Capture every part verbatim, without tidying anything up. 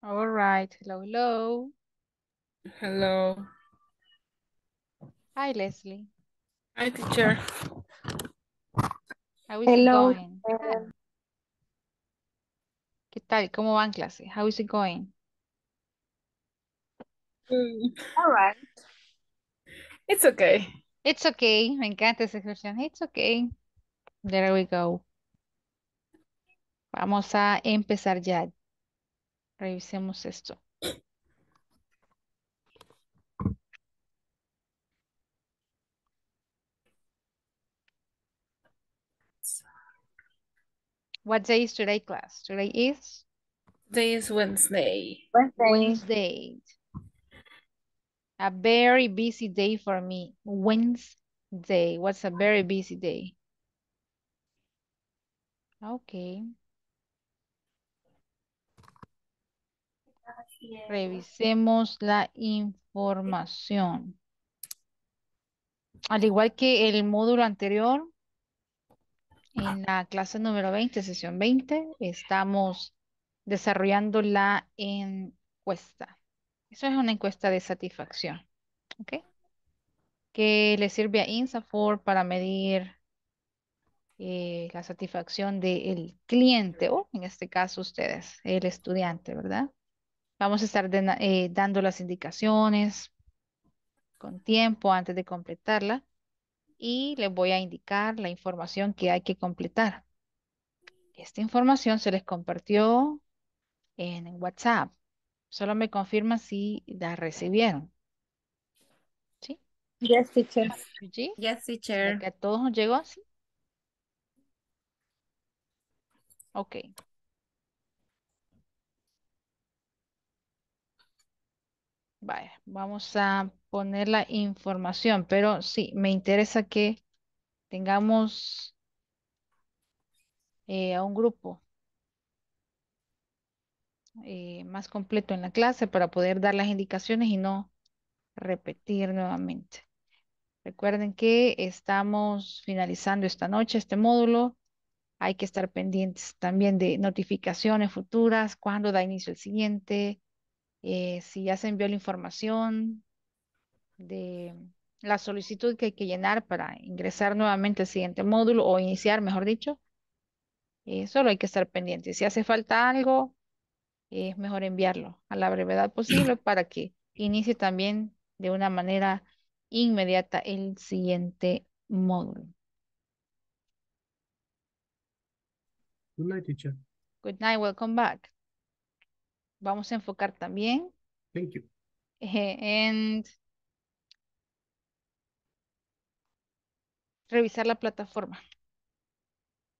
All right. Hello, hello. Hello. Hi, Leslie. Hi, teacher. How is hello. It going? Hello. ¿Qué tal? ¿Cómo van clase? How is it going? Mm. All right. It's okay. It's okay. Me encanta esa expresión. It's okay. There we go. Vamos a empezar ya. Revisemos esto. What day is today, class? Today is? Today is Wednesday. Wednesday. Wednesday. A very busy day for me. Wednesday. What's a very busy day? Okay. Revisemos la información. Al igual que el módulo anterior, en la clase número veinte, sesión veinte, estamos desarrollando la encuesta. Eso es una encuesta de satisfacción, ¿ok? Que le sirve a INSAFORP para medir eh, la satisfacción del cliente, o en este caso ustedes, el estudiante, ¿verdad? Vamos a estar de, eh, dando las indicaciones con tiempo antes de completarla. Y les voy a indicar la información que hay que completar. Esta información se les compartió en WhatsApp. Solo me confirman si la recibieron. ¿Sí? Yes, teacher. ¿Sí? Yes, teacher. ¿A todos nos llegó así? Ok. Vale, vamos a poner la información, pero sí, me interesa que tengamos eh, a un grupo eh, más completo en la clase para poder dar las indicaciones y no repetir nuevamente. Recuerden que estamos finalizando esta noche este módulo. Hay que estar pendientes también de notificaciones futuras, cuándo da inicio el siguiente. Eh, si ya se envió la información de la solicitud que hay que llenar para ingresar nuevamente al siguiente módulo o iniciar, mejor dicho, eh, solo hay que estar pendiente. Si hace falta algo, eh, es mejor enviarlo a la brevedad posible para que inicie también de una manera inmediata el siguiente módulo. Good night, teacher. Good night, welcome back. Vamos a enfocar también. Thank you. En revisar la plataforma.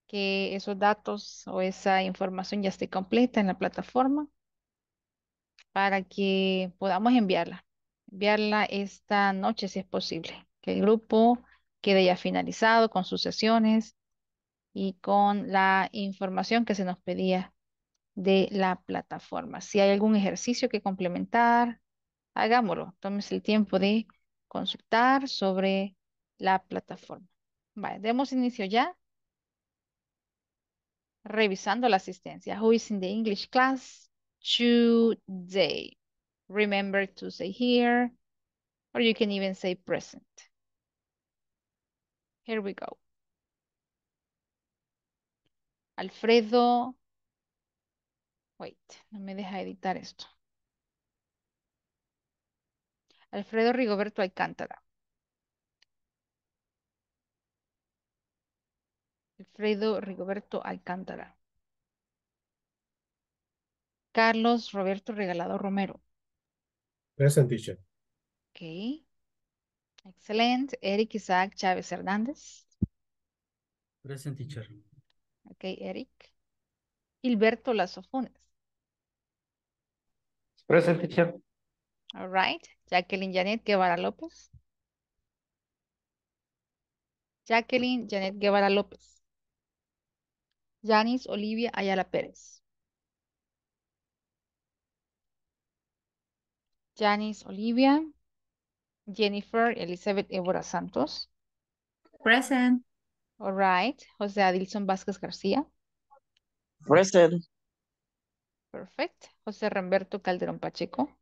Que esos datos o esa información ya esté completa en la plataforma. Para que podamos enviarla. Enviarla esta noche si es posible. Que el grupo quede ya finalizado con sus sesiones. Y con la información que se nos pedía de la plataforma. Si hay algún ejercicio que complementar, hagámoslo. Tómese el tiempo de consultar sobre la plataforma. Vale, demos inicio ya. Revisando la asistencia. Who is in the English class today? Remember to say here, or you can even say present. Here we go. Alfredo. Wait, no me deja editar esto. Alfredo Rigoberto Alcántara. Alfredo Rigoberto Alcántara. Carlos Roberto Regalado Romero. Present, teacher. Ok. Excelente. Eric Isaac Chávez Hernández. Present, teacher. Ok, Eric. Gilberto Lazo Funes. Present, teacher. All right. Jacqueline Janet Guevara López. Jacqueline Janet Guevara López. Janice Olivia Ayala Pérez. Janice Olivia. Jennifer Elizabeth Evora Santos. Present. All right. Jose Adilson Vázquez García. Present. Perfect. José Roberto Calderón Pacheco.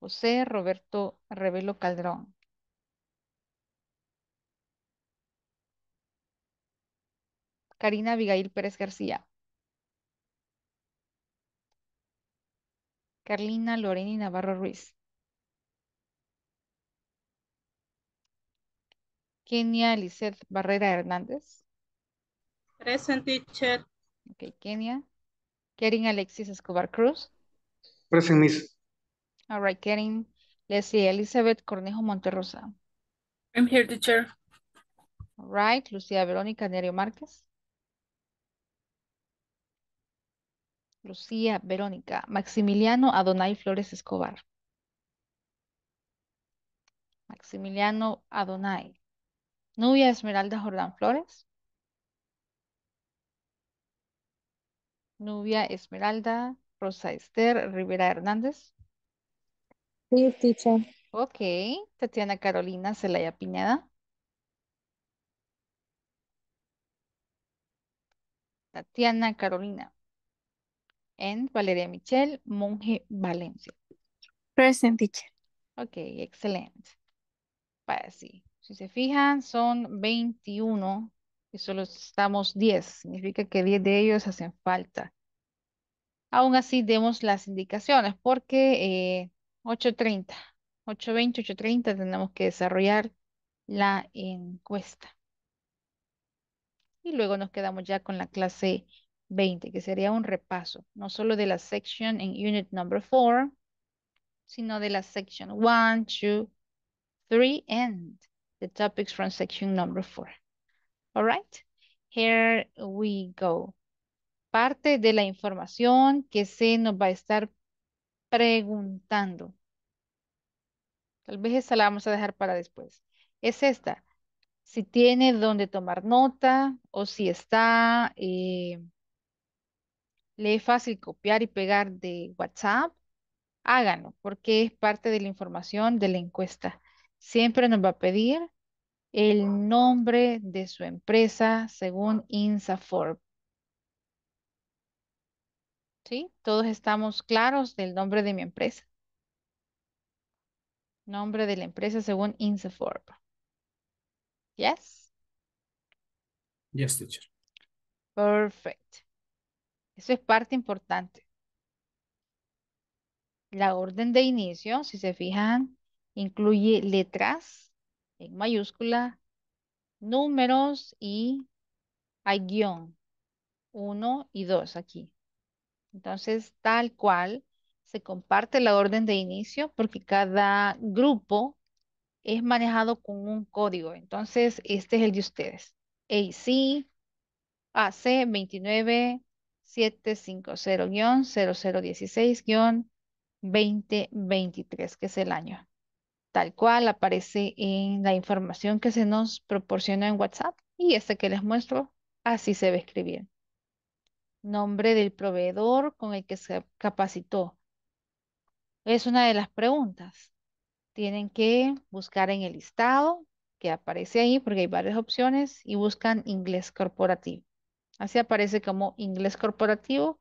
José Roberto Revelo Calderón. Karina Abigail Pérez García. Carlina Lorena Navarro Ruiz. Kenia Lizeth Barrera Hernández. Present, teacher. Ok, Kenia. Karen Alexis Escobar Cruz. Present, miss. All right, Karen. Leslie Elizabeth Cornejo Monterrosa. I'm here, teacher. All right, Lucia Verónica Nerio Márquez. Lucía Verónica. Maximiliano Adonai Flores Escobar. Maximiliano Adonai. Nubia Esmeralda Jordán Flores. Nubia Esmeralda. Rosa Esther Rivera Hernández. Sí, teacher. Ok. Tatiana Carolina Celaya Piñada. Tatiana Carolina. And Valeria Michelle Monje Valencia. Present, teacher. Ok, excelente. Para sí. Si se fijan, son veintiuno y solo estamos diez. Significa que diez de ellos hacen falta. Aún así, demos las indicaciones porque eh, ocho treinta, ocho veinte, ocho treinta tenemos que desarrollar la encuesta. Y luego nos quedamos ya con la clase veinte, que sería un repaso, no solo de la section en unit number four, sino de la section one, two, three, and the topics from section number four. All right, here we go. Parte de la información que se nos va a estar preguntando. Tal vez esa la vamos a dejar para después. Es esta. Si tiene dónde tomar nota o si está... Eh, le es fácil copiar y pegar de WhatsApp, háganlo, porque es parte de la información de la encuesta. Siempre nos va a pedir el nombre de su empresa según INSAFORP. ¿Sí? Todos estamos claros del nombre de mi empresa. Nombre de la empresa según INSAFORP. Yes? Yes, teacher. Perfect. Eso es parte importante. La orden de inicio, si se fijan, incluye letras en mayúscula, números y hay guión uno y dos aquí. Entonces, tal cual se comparte la orden de inicio porque cada grupo es manejado con un código. Entonces, este es el de ustedes. A C, A C veintinueve. setecientos cincuenta cero cero dieciséis veinte veintitrés, que es el año. Tal cual aparece en la información que se nos proporciona en WhatsApp y este que les muestro, así se va a escribir. Nombre del proveedor con el que se capacitó. Es una de las preguntas. Tienen que buscar en el listado que aparece ahí porque hay varias opciones y buscan Inglés Corporativo. Así aparece como Inglés Corporativo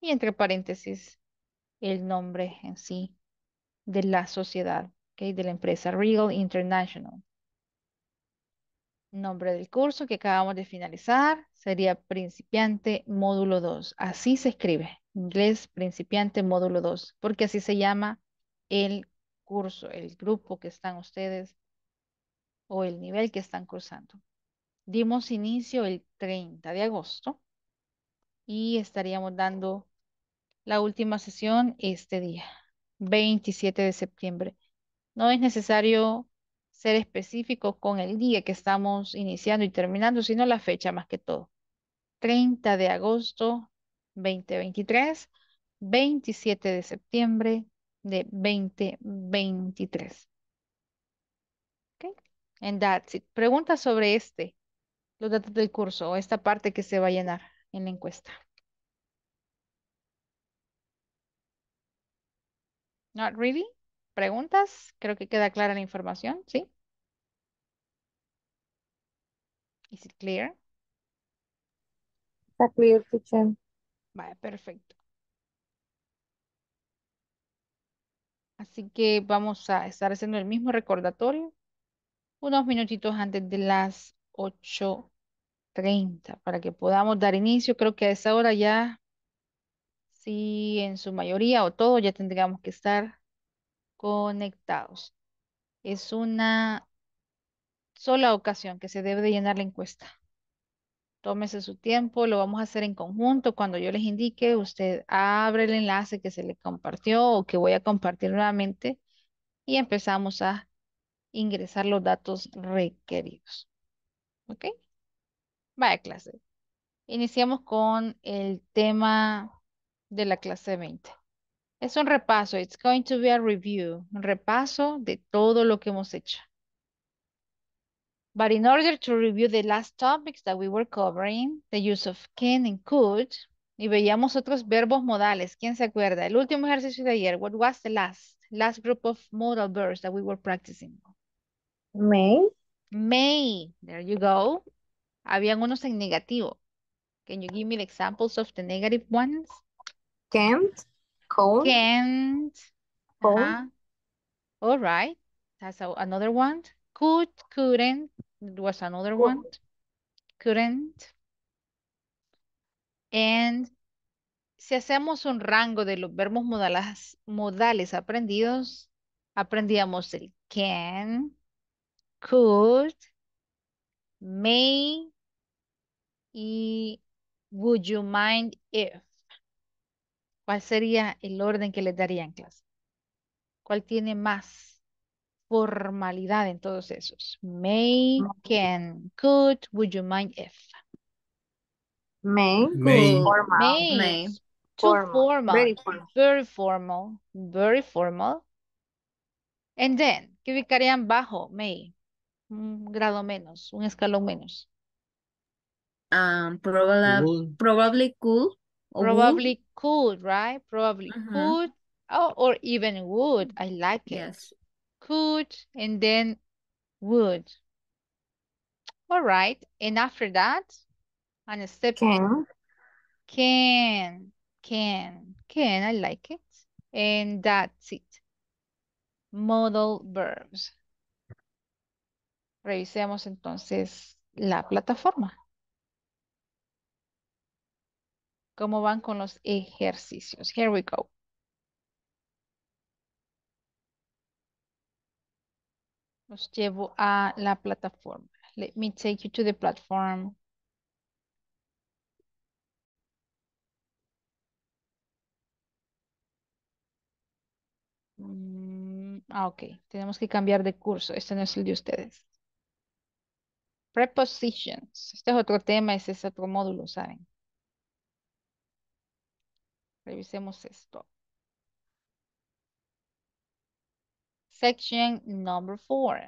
y entre paréntesis el nombre en sí de la sociedad, ¿okay? De la empresa Regal International. Nombre del curso que acabamos de finalizar sería Principiante Módulo dos. Así se escribe, Inglés Principiante Módulo dos, porque así se llama el curso, el grupo que están ustedes o el nivel que están cursando. Dimos inicio el treinta de agosto y estaríamos dando la última sesión este día, veintisiete de septiembre. No es necesario ser específico con el día que estamos iniciando y terminando, sino la fecha más que todo. treinta de agosto veinte veintitrés, veintisiete de septiembre de dos mil veintitrés. Okay, and that's it. Pregunta sobre este. Los datos del curso o esta parte que se va a llenar en la encuesta. Not really. ¿Preguntas? Creo que queda clara la información, ¿sí? Is it clear? Está clear, teacher. Vale, perfecto. Así que vamos a estar haciendo el mismo recordatorio unos minutitos antes de las ocho treinta para que podamos dar inicio. Creo que a esa hora ya, sí, en su mayoría o todo, ya tendríamos que estar conectados. Es una sola ocasión que se debe de llenar la encuesta. Tómese su tiempo, lo vamos a hacer en conjunto. Cuando yo les indique, usted abre el enlace que se le compartió o que voy a compartir nuevamente y empezamos a ingresar los datos requeridos. ¿Ok? Vaya clase. Iniciamos con el tema de la clase veinte. Es un repaso. It's going to be a review. Un repaso de todo lo que hemos hecho. But in order to review the last topics that we were covering, the use of can and could, y veíamos otros verbos modales. ¿Quién se acuerda? El último ejercicio de ayer, what was the last? Last group of modal verbs that we were practicing. May. May. There you go. Habían unos en negativo. Can you give me the examples of the negative ones? Can't. Cold. Can't. Cold. Uh-huh. All right. That's a, another one. Could, couldn't. It was another could. One. Couldn't. And si hacemos un rango de los verbos modales, modales aprendidos, aprendíamos el can, could, may y would you mind if. ¿Cuál sería el orden que les daría en clase? ¿Cuál tiene más formalidad en todos esos? May, can, could, would you mind if. May, may. Formal. May. May. Too formal. Formal. Very formal. Very formal. Very formal. And then, ¿qué ubicarían bajo? May. Un grado menos, un escalón menos. Um, probably, probably could. Probably could, right? Probably uh-huh. could. Oh, or even would. I like it. Yes. Could and then would. All right. And after that, on a step can. Can. Can. Can. I like it. And that's it. Modal verbs. Revisemos entonces la plataforma. ¿Cómo van con los ejercicios? Here we go. Los llevo a la plataforma. Let me take you to the platform. Mm, ah, ok. Tenemos que cambiar de curso. Este no es el de ustedes. Prepositions. Este es otro tema, este es otro módulo, ¿saben? Revisemos esto. Section number four.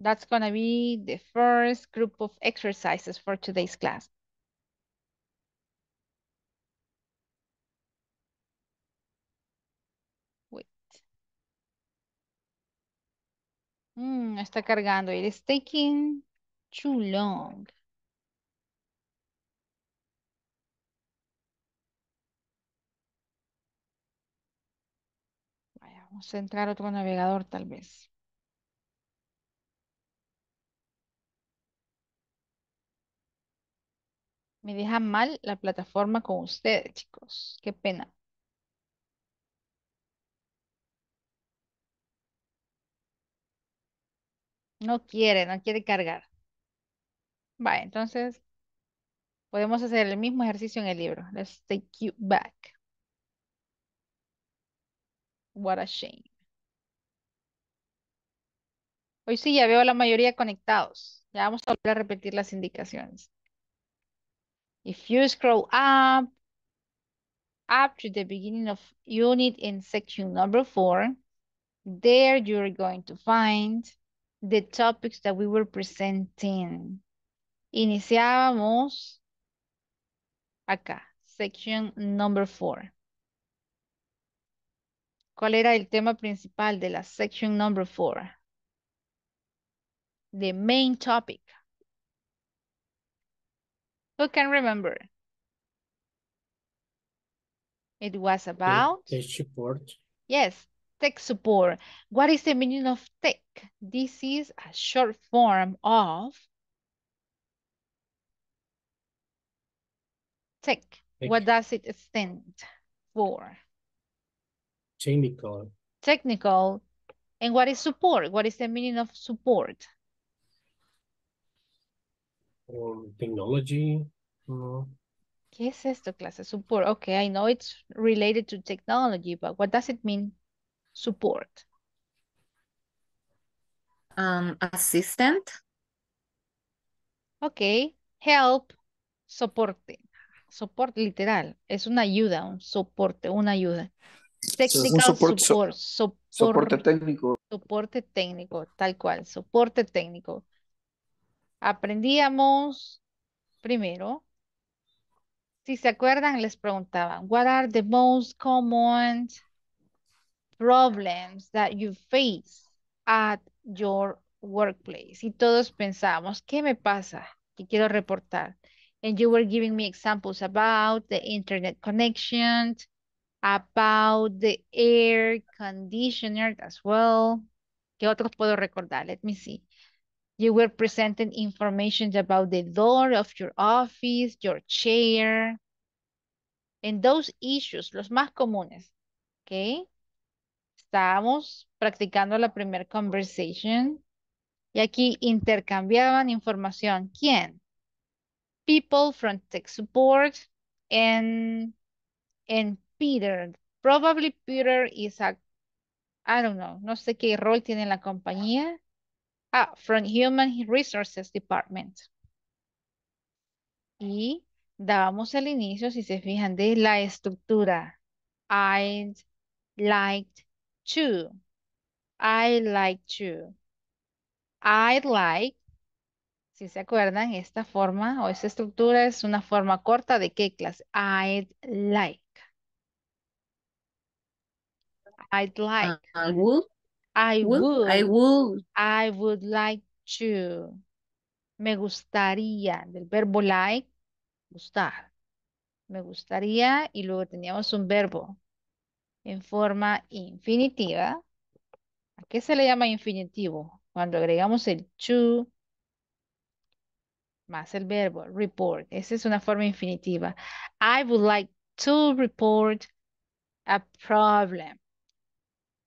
That's going to be the first group of exercises for today's class. Wait. Mm, está cargando. It is taking too long. Vamos a entrar a otro navegador, tal vez. Me deja mal la plataforma con ustedes, chicos. Qué pena. No quiere, no quiere cargar. Vale, entonces podemos hacer el mismo ejercicio en el libro. Let's take you back. What a shame. Hoy sí ya veo a la mayoría conectados. Ya vamos a volver a repetir las indicaciones. If you scroll up, up to the beginning of unit in section number four, there you're going to find the topics that we were presenting. Iniciábamos acá, section number four. ¿Cuál era el tema principal de la section number four? The main topic. Who can remember? It was about? Tech support. Yes, tech support. What is the meaning of tech? This is a short form of tech. tech. What does it stand for? Technical. Technical. And what is support? What is the meaning of support? Or technology. No. ¿Qué es esto, clase? Support. Okay, I know it's related to technology, but what does it mean? Support. Um, assistant. Okay, help, soporte. Soporte, literal. Es una ayuda, un soporte, una ayuda. Technical support, support, so, sopor, soporte técnico. Soporte técnico, tal cual, soporte técnico. Aprendíamos primero, si se acuerdan, les preguntaban, what are the most common problems that you face at your workplace? Y todos pensamos, ¿qué me pasa? ¿Qué quiero reportar? And you were giving me examples about the internet connection, about the air conditioner as well. ¿Qué otros puedo recordar? Let me see. You were presenting information about the door of your office, your chair, and those issues, los más comunes, ¿ok? Estábamos practicando la primera conversation y aquí intercambiaban información. ¿Quién? People from tech support and, and Peter. Probably Peter is a, I don't know, no sé qué rol tiene la compañía. Ah, from Human Resources Department. Y dábamos el inicio, si se fijan, de la estructura. I'd like to. I'd like to. I'd like. Si se acuerdan, esta forma o esta estructura es una forma corta de qué clase. I'd like. I'd like. I would. I would, would, I would, I would like to, me gustaría, del verbo like, gustar, me gustaría, y luego teníamos un verbo en forma infinitiva. ¿A qué se le llama infinitivo? Cuando agregamos el to más el verbo, report, esa es una forma infinitiva. I would like to report a problem.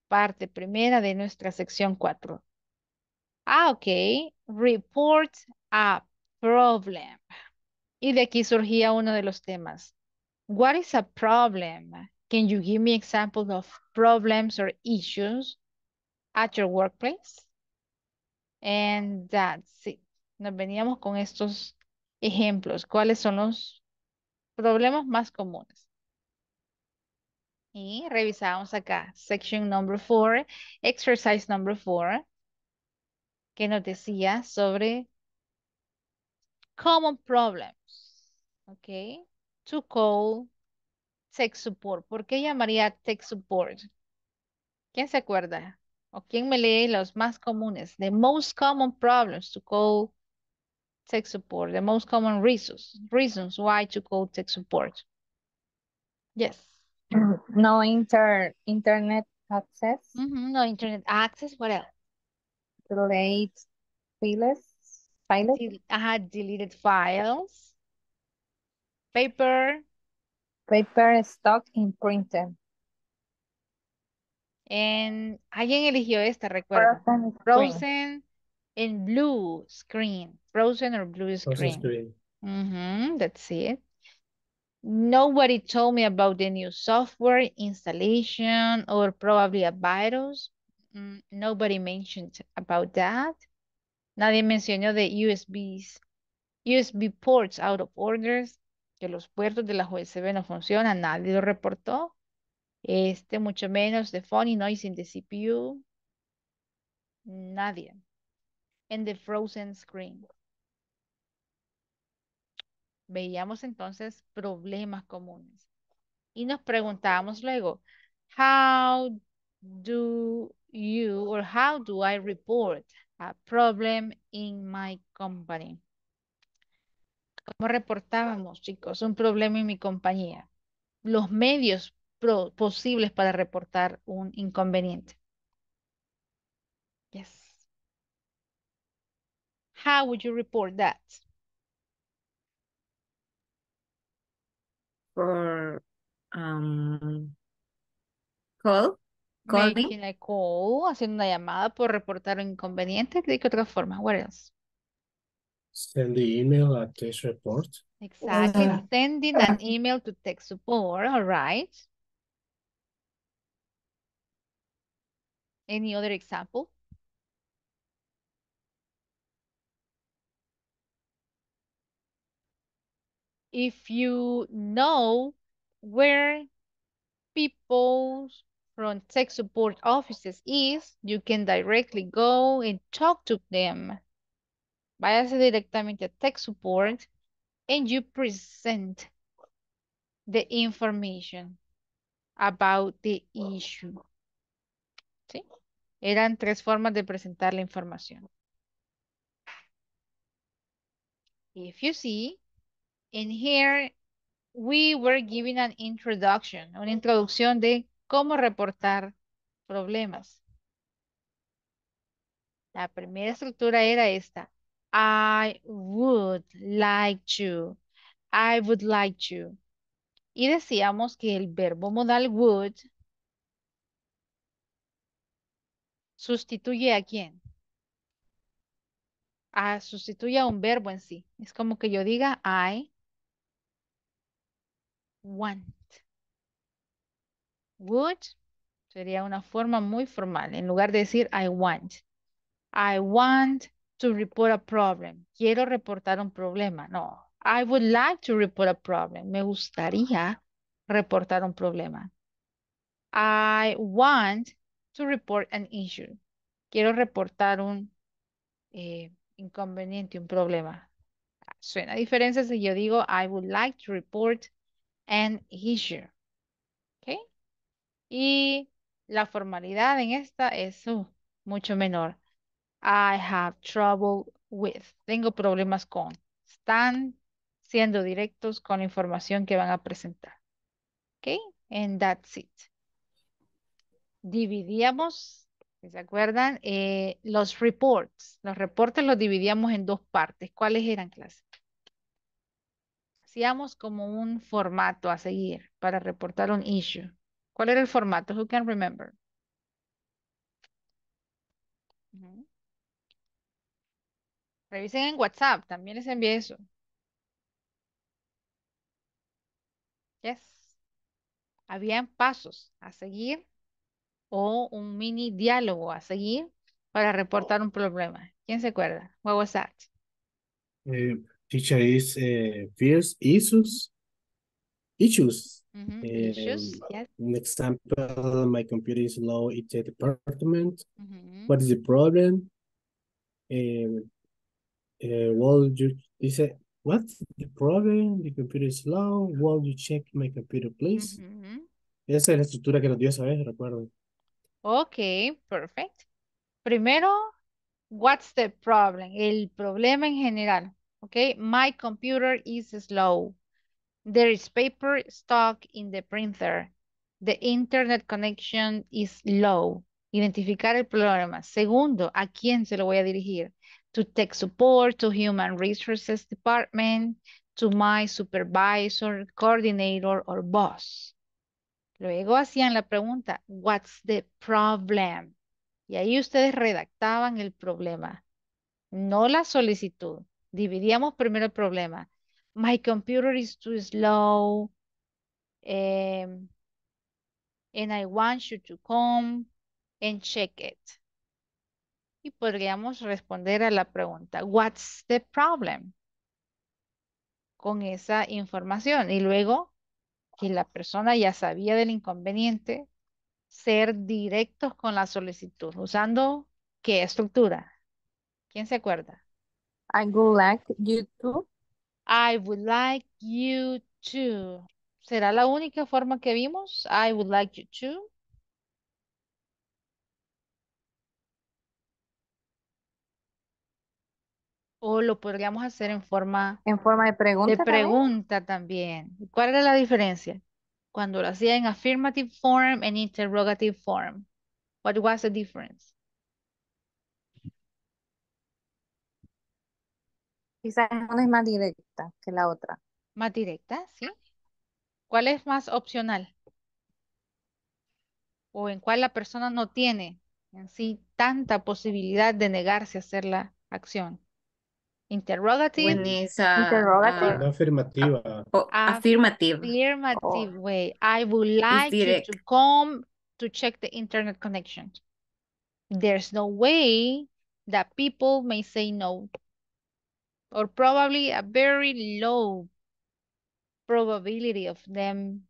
Parte primera de nuestra sección cuatro. Ah, ok. Report a problem. Y de aquí surgía uno de los temas. What is a problem? Can you give me examples of problems or issues at your workplace? And that's it. Nos veníamos con estos ejemplos. ¿Cuáles son los problemas más comunes? Y revisamos acá, section number four, exercise number four, que nos decía sobre common problems, ok, to call tech support. ¿Por qué llamaría tech support? ¿Quién se acuerda? ¿O quién me lee los más comunes? The most common problems to call tech support, the most common reasons, reasons why to call tech support. Yes. No inter internet access. Mm-hmm, no internet access. What else? Delayed files. Files. I had deleted files. Paper. Paper stock in printer. And alguien eligió esta, recuerda. Frozen. Frozen in blue screen. Frozen or blue screen. screen. Mm-hmm, that's it. Nobody told me about the new software installation or probably a virus. Mm, nobody mentioned about that. Nadie mencionó de U S Bs, U S B ports out of orders, que los puertos de las U S B no funcionan, nadie lo reportó. Este, mucho menos the funny noise in the C P U. Nadie. And the frozen screen. Veíamos entonces problemas comunes. Y nos preguntábamos luego, how do you or how do I report a problem in my company? ¿Cómo reportábamos, chicos? Un problema en mi compañía. Los medios pro posibles para reportar un inconveniente. Yes. How would you report that? For um, call. Making a call, haciendo una llamada por reportar un inconveniente. ¿De qué otra forma? What else? Send the email at text support. Exactly. Uh, Sending an email to tech support. All right. Any other example? If you know where people from tech support offices is, you can directly go and talk to them. Váyase directamente a tech support and you present the information about the issue. ¿Sí? Eran tres formas de presentar la información. If you see, and here we were given an introduction, una introducción de cómo reportar problemas. La primera estructura era esta. I would like to. I would like to. Y decíamos que el verbo modal would sustituye a quién. A, sustituye a un verbo en sí. Es como que yo diga I want. Would sería una forma muy formal. En lugar de decir I want. I want to report a problem. Quiero reportar un problema. No. I would like to report a problem. Me gustaría reportar un problema. I want to report an issue. Quiero reportar un eh, inconveniente, un problema. Suena a diferencia si yo digo I would like to report an issue. ¿Ok? Y la formalidad en esta es uh, mucho menor. I have trouble with. Tengo problemas con. Están siendo directos con la información que van a presentar. Ok. And that's it. Dividíamos, ¿se acuerdan? Eh, los reports. Los reportes los dividíamos en dos partes. ¿Cuáles eran, clase? Hacíamos como un formato a seguir para reportar un issue. ¿Cuál era el formato? Who can remember? Uh-huh. Revisen en WhatsApp, también les envié eso. Yes. Habían pasos a seguir o un mini diálogo a seguir para reportar un problema. ¿Quién se acuerda? What was that? Eh, teacher is eh, first issues. Issues. Mm-hmm. eh, issues. Yes. An example, my computer is low in the department. Mm-hmm. What is the problem? Eh, Uh, will you, they said, what's the problem? The computer is slow. Will you check my computer, please? Mm-hmm. Esa es la estructura que nos dio esa vez, recuerdo. Ok, perfect. Primero, what's the problem? El problema en general. Ok, my computer is slow. There is paper stuck in the printer. The internet connection is low. Identificar el problema. Segundo, ¿a quién se lo voy a dirigir? To tech support, to human resources department, to my supervisor, coordinator, or boss. Luego hacían la pregunta, what's the problem? Y ahí ustedes redactaban el problema, no la solicitud. Dividíamos primero el problema. My computer is too slow, um, and I want you to come and check it. Y podríamos responder a la pregunta, what's the problem? Con esa información. Y luego, que la persona ya sabía del inconveniente, ser directos con la solicitud. ¿Usando qué estructura? ¿Quién se acuerda? I would like you to. I would like you to. ¿Será la única forma que vimos? I would like you to. O lo podríamos hacer en forma... En forma de pregunta. De pregunta también. también. ¿Cuál era la diferencia? Cuando lo hacía en affirmative form and interrogative form. What was the difference? Quizás una es más directa que la otra. Más directa, sí. ¿Cuál es más opcional? O en cuál la persona no tiene en sí tanta posibilidad de negarse a hacer la acción. Interrogative. When is a, interrogative. Uh, afirmativa. Oh, affirmative. Affirmative oh. way. I would like you to come to check the internet connection. There's no way that people may say no. Or probably a very low probability of them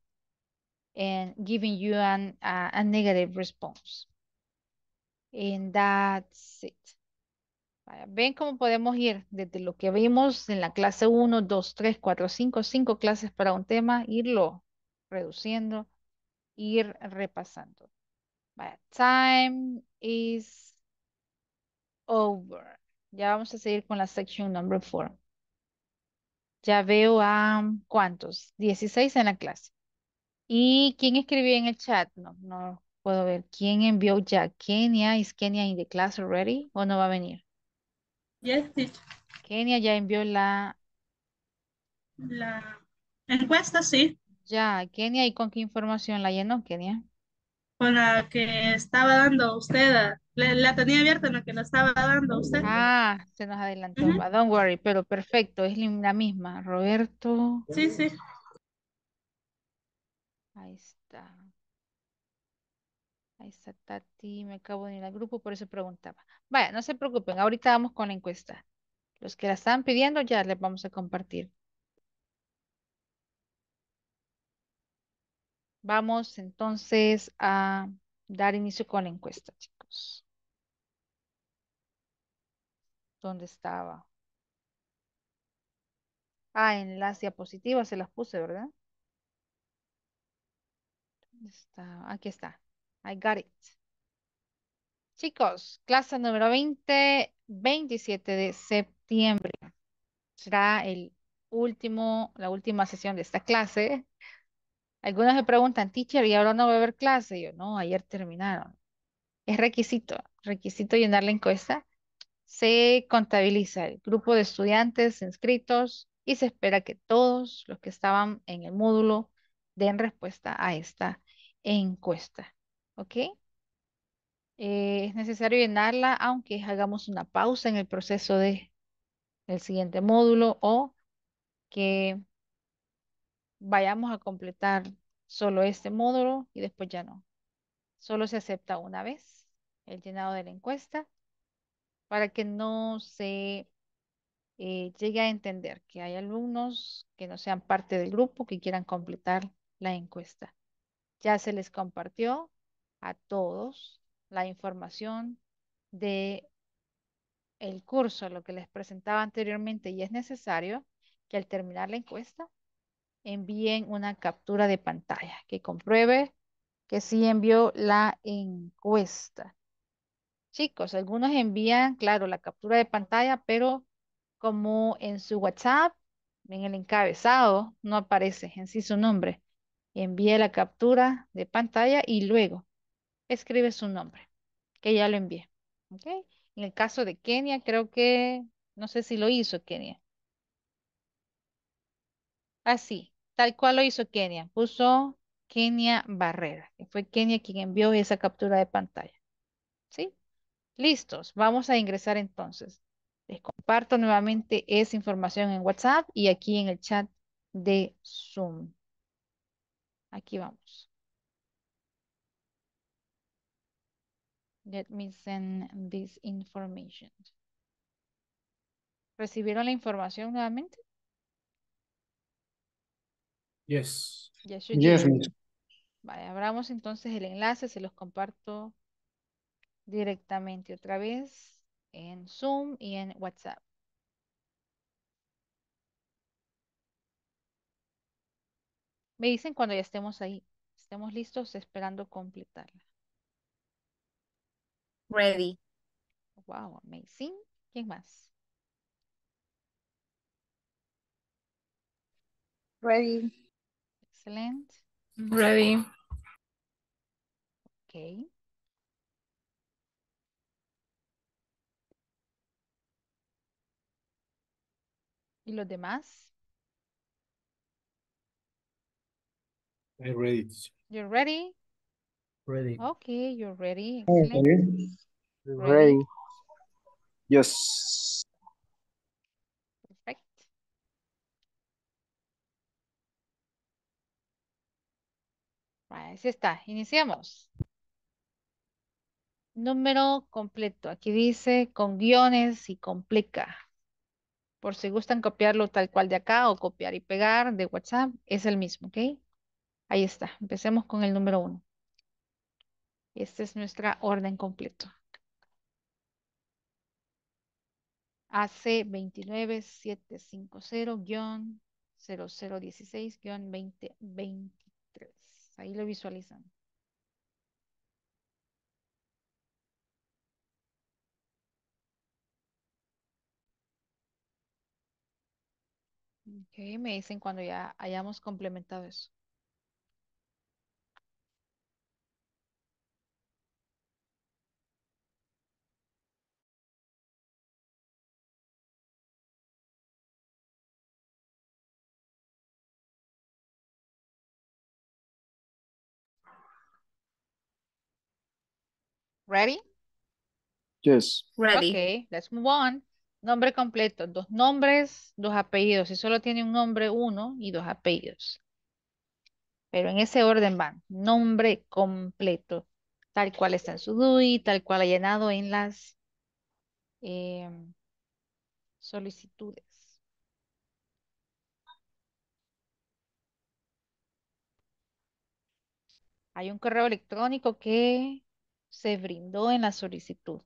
and giving you an, uh, a negative response. And that's it. Ven cómo podemos ir desde lo que vimos en la clase uno, dos, tres, cuatro, cinco, cinco clases para un tema, irlo reduciendo, ir repasando. Vaya, time is over. Ya vamos a seguir con la section number four. Ya veo a, ¿cuántos? dieciséis en la clase. ¿Y quién escribió en el chat? No, no puedo ver. ¿Quién envió ya? Kenia, ¿is Kenia in the class already? ¿O no va a venir? Yes, teacher. Kenia ya envió la... La encuesta, sí. Ya, Kenia, ¿y con qué información la llenó, Kenia? Con la que estaba dando usted a... La, la tenía abierta en la que nos estaba dando usted. Ah, se nos adelantó. Uh -huh. Don't worry, pero perfecto, es la misma. Roberto. Sí, sí. Ahí está. Ahí está Tati, me acabo de ir al grupo, por eso preguntaba. Vaya, no se preocupen, ahorita vamos con la encuesta. Los que la están pidiendo ya les vamos a compartir. Vamos entonces a dar inicio con la encuesta, chicos. ¿Dónde estaba? Ah, en las diapositivas se las puse, ¿verdad? ¿Dónde está? Aquí está. I got it. Chicos, clase número veinte, veintisiete de septiembre. Será el último, la última sesión de esta clase. Algunos me preguntan, teacher, ¿y ahora no va a haber clase? Yo, no, ayer terminaron. Es requisito, requisito llenar la encuesta. Se contabiliza el grupo de estudiantes inscritos y se espera que todos los que estaban en el módulo den respuesta a esta encuesta. ¿Ok? Eh, es necesario llenarla aunque hagamos una pausa en el proceso de, del siguiente módulo o que vayamos a completar solo este módulo y después ya no. Solo se acepta una vez el llenado de la encuesta, para que no se eh, llegue a entender que hay alumnos que no sean parte del grupo que quieran completar la encuesta. Ya se les compartió a todos la información de el curso, lo que les presentaba anteriormente, y es necesario que al terminar la encuesta envíen una captura de pantalla que compruebe que sí envió la encuesta. Chicos, algunos envían, claro, la captura de pantalla, pero como en su WhatsApp, en el encabezado, no aparece en sí su nombre. Envíe la captura de pantalla y luego escribe su nombre, que ya lo envié. ¿Okay? En el caso de Kenia, creo que, no sé si lo hizo Kenia. Así, tal cual lo hizo Kenia. Puso Kenia Barrera, que fue Kenia quien envió esa captura de pantalla. ¿Sí? Listos, vamos a ingresar entonces. Les comparto nuevamente esa información en WhatsApp y aquí en el chat de Zoom. Aquí vamos. Let me send this information. ¿Recibieron la información nuevamente? Yes. Yes, yes. Vale, abramos entonces el enlace, se los comparto directamente otra vez en Zoom y en WhatsApp. Me dicen cuando ya estemos ahí, estemos listos esperando completarla. Ready. Wow, amazing. ¿Quién más? Ready. Excellent. Ready. Okay. ¿Y los demás? I'm ready. You're ready? Ready. Okay, you're ready. Excellent. You're ready. Ready. Yes. Perfect. Right, así está. Iniciamos. Número completo. Aquí dice con guiones y complica. Por si gustan copiarlo tal cual de acá o copiar y pegar de WhatsApp, es el mismo, ¿ok? Ahí está. Empecemos con el número uno. Esta es nuestra orden completa. A C dos nueve siete cinco cero guión cero cero uno seis guión dos mil veintitrés. Ahí lo visualizan. Ok, me dicen cuando ya hayamos complementado eso. Ready? Yes. Ready. Okay, let's move on. Nombre completo, dos nombres, dos apellidos. Si solo tiene un nombre, uno y dos apellidos. Pero en ese orden van. Nombre completo, tal cual está en su D U I, tal cual ha llenado en las eh, solicitudes. Hay un correo electrónico que se brindó en la solicitud.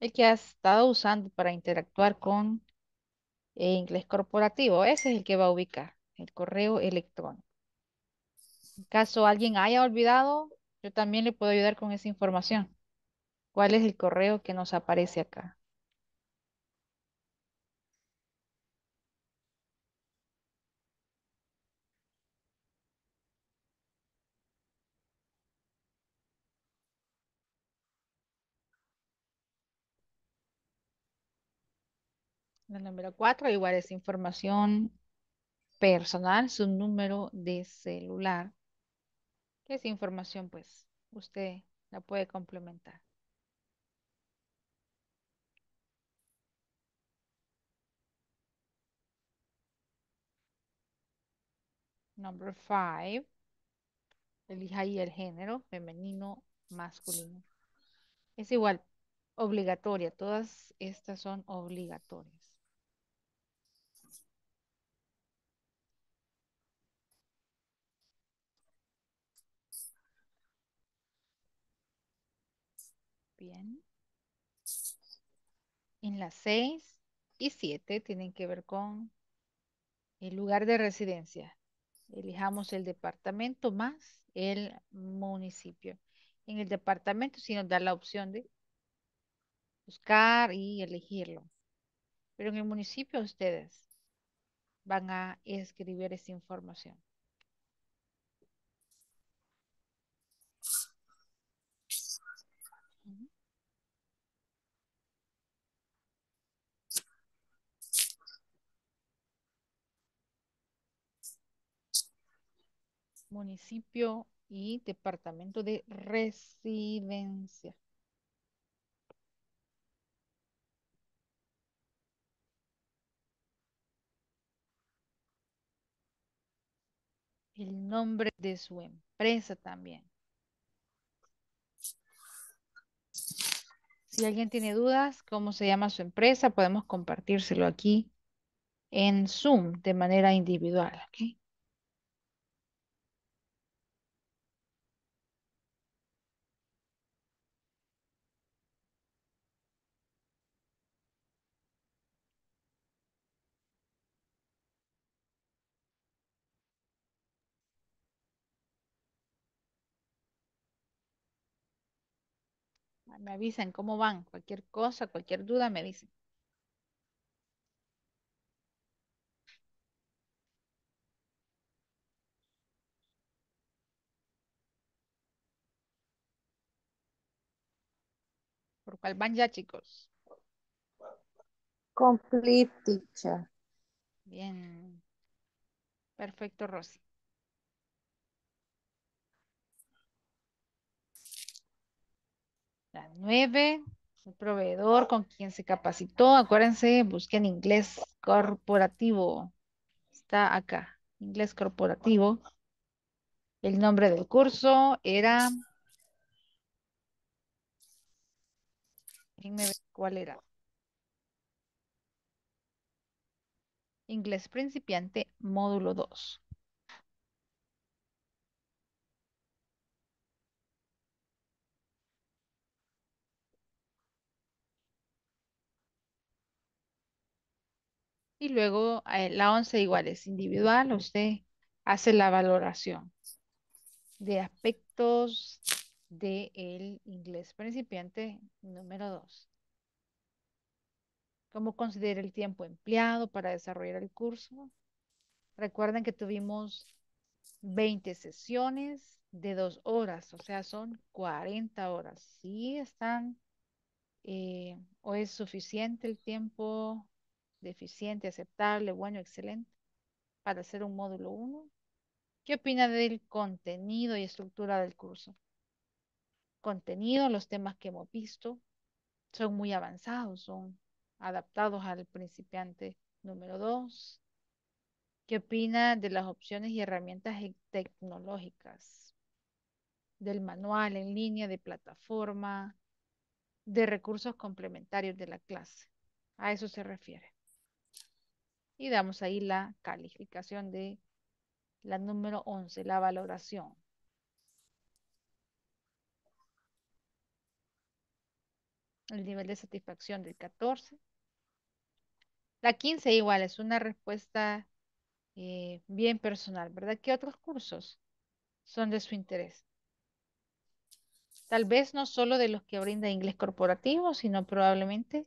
El que ha estado usando para interactuar con eh, Inglés Corporativo. Ese es el que va a ubicar, el correo electrónico. En caso alguien haya olvidado, yo también le puedo ayudar con esa información. ¿Cuál es el correo que nos aparece acá? El número cuatro, igual es información personal, su número de celular. Que es información, pues, usted la puede complementar. Number five. Elija ahí el género, femenino, masculino. Es igual, obligatoria. Todas estas son obligatorias. Bien. En las seis y siete tienen que ver con el lugar de residencia. Elijamos el departamento más el municipio. En el departamento sí nos da la opción de buscar y elegirlo. Pero en el municipio ustedes van a escribir esa información. Municipio y departamento de residencia. El nombre de su empresa también. Si alguien tiene dudas, cómo se llama su empresa, podemos compartírselo aquí en Zoom de manera individual, ¿ok? Me avisan cómo van, cualquier cosa, cualquier duda me dicen. ¿Por cuál van ya, chicos? Complete, teacher. Bien. Perfecto, Rosy. La nueve, el proveedor con quien se capacitó. Acuérdense, busquen Inglés Corporativo. Está acá, Inglés Corporativo. El nombre del curso era... Déjenme ver cuál era. Inglés Principiante, módulo dos. Y luego la once igual es individual. Usted hace la valoración de aspectos del inglés principiante número dos. ¿Cómo considera el tiempo empleado para desarrollar el curso? Recuerden que tuvimos veinte sesiones de dos horas, o sea, son cuarenta horas. ¿Sí están eh, o es suficiente el tiempo? Deficiente, aceptable, bueno, excelente, para hacer un módulo uno. ¿Qué opina del contenido y estructura del curso? Contenido, los temas que hemos visto son muy avanzados, son adaptados al principiante número dos. ¿Qué opina de las opciones y herramientas tecnológicas? Del manual en línea, de plataforma, de recursos complementarios de la clase. A eso se refiere. Y damos ahí la calificación de la número once, la valoración. El nivel de satisfacción del catorce. La quince igual es una respuesta eh, bien personal, ¿verdad? ¿Qué otros cursos son de su interés? Tal vez no solo de los que brinda Inglés Corporativo, sino probablemente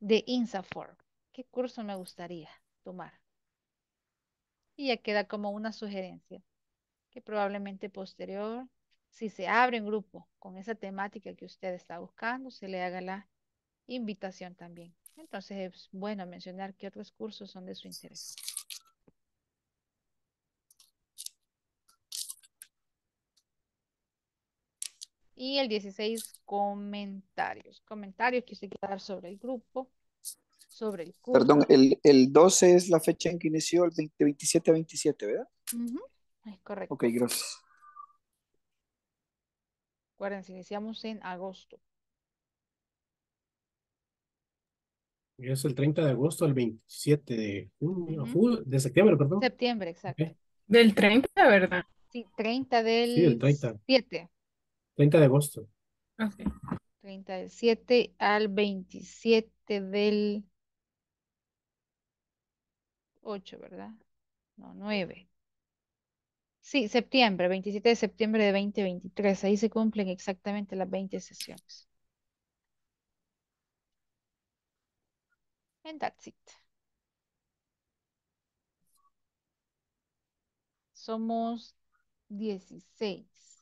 de INSAFORP. ¿Qué curso me gustaría tomar? Y ya queda como una sugerencia que probablemente posterior, si se abre un grupo con esa temática que usted está buscando, se le haga la invitación también. Entonces es bueno mencionar qué otros cursos son de su interés. Y el dieciséis, comentarios. Comentarios que usted quiera dar sobre el grupo. Sobre el curso. Perdón, el, el doce es la fecha en que inició, el veintisiete a veintisiete, ¿verdad? Uh-huh. Es correcto. Ok, gracias. Acuérdense, iniciamos en agosto. Y es el treinta de agosto al veintisiete de junio, uh-huh. de septiembre, perdón. Septiembre, exacto. Okay. Del treinta, ¿verdad? Sí, treinta del sí, el treinta. siete. treinta de agosto. Okay. treinta del siete al veintisiete del ocho, ¿verdad? No, nueve. Sí, septiembre, veintisiete de septiembre de veinte veintitrés. Ahí se cumplen exactamente las veinte sesiones. And that's it. Somos dieciséis.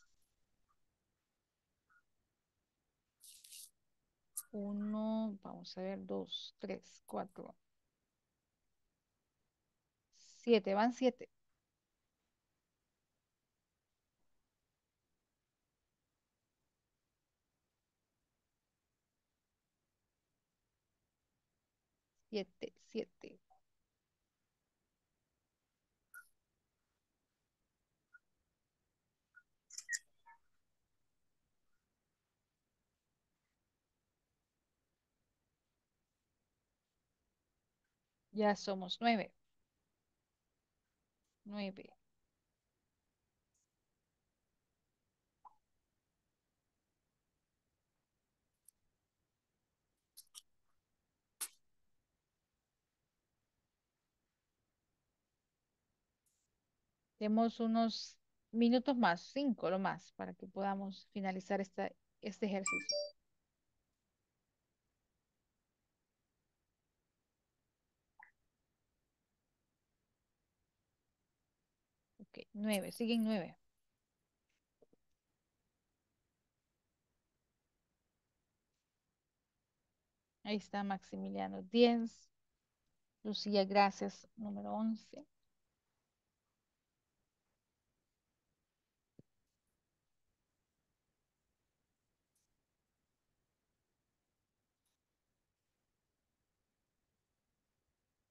Uno, vamos a ver, dos, tres, cuatro, siete, van siete. Siete, siete. Ya somos nueve. Nueve. Tenemos unos minutos más, cinco lo más, para que podamos finalizar esta, este ejercicio. nueve, siguen nueve. Ahí está Maximiliano diez. Lucía, gracias, número once.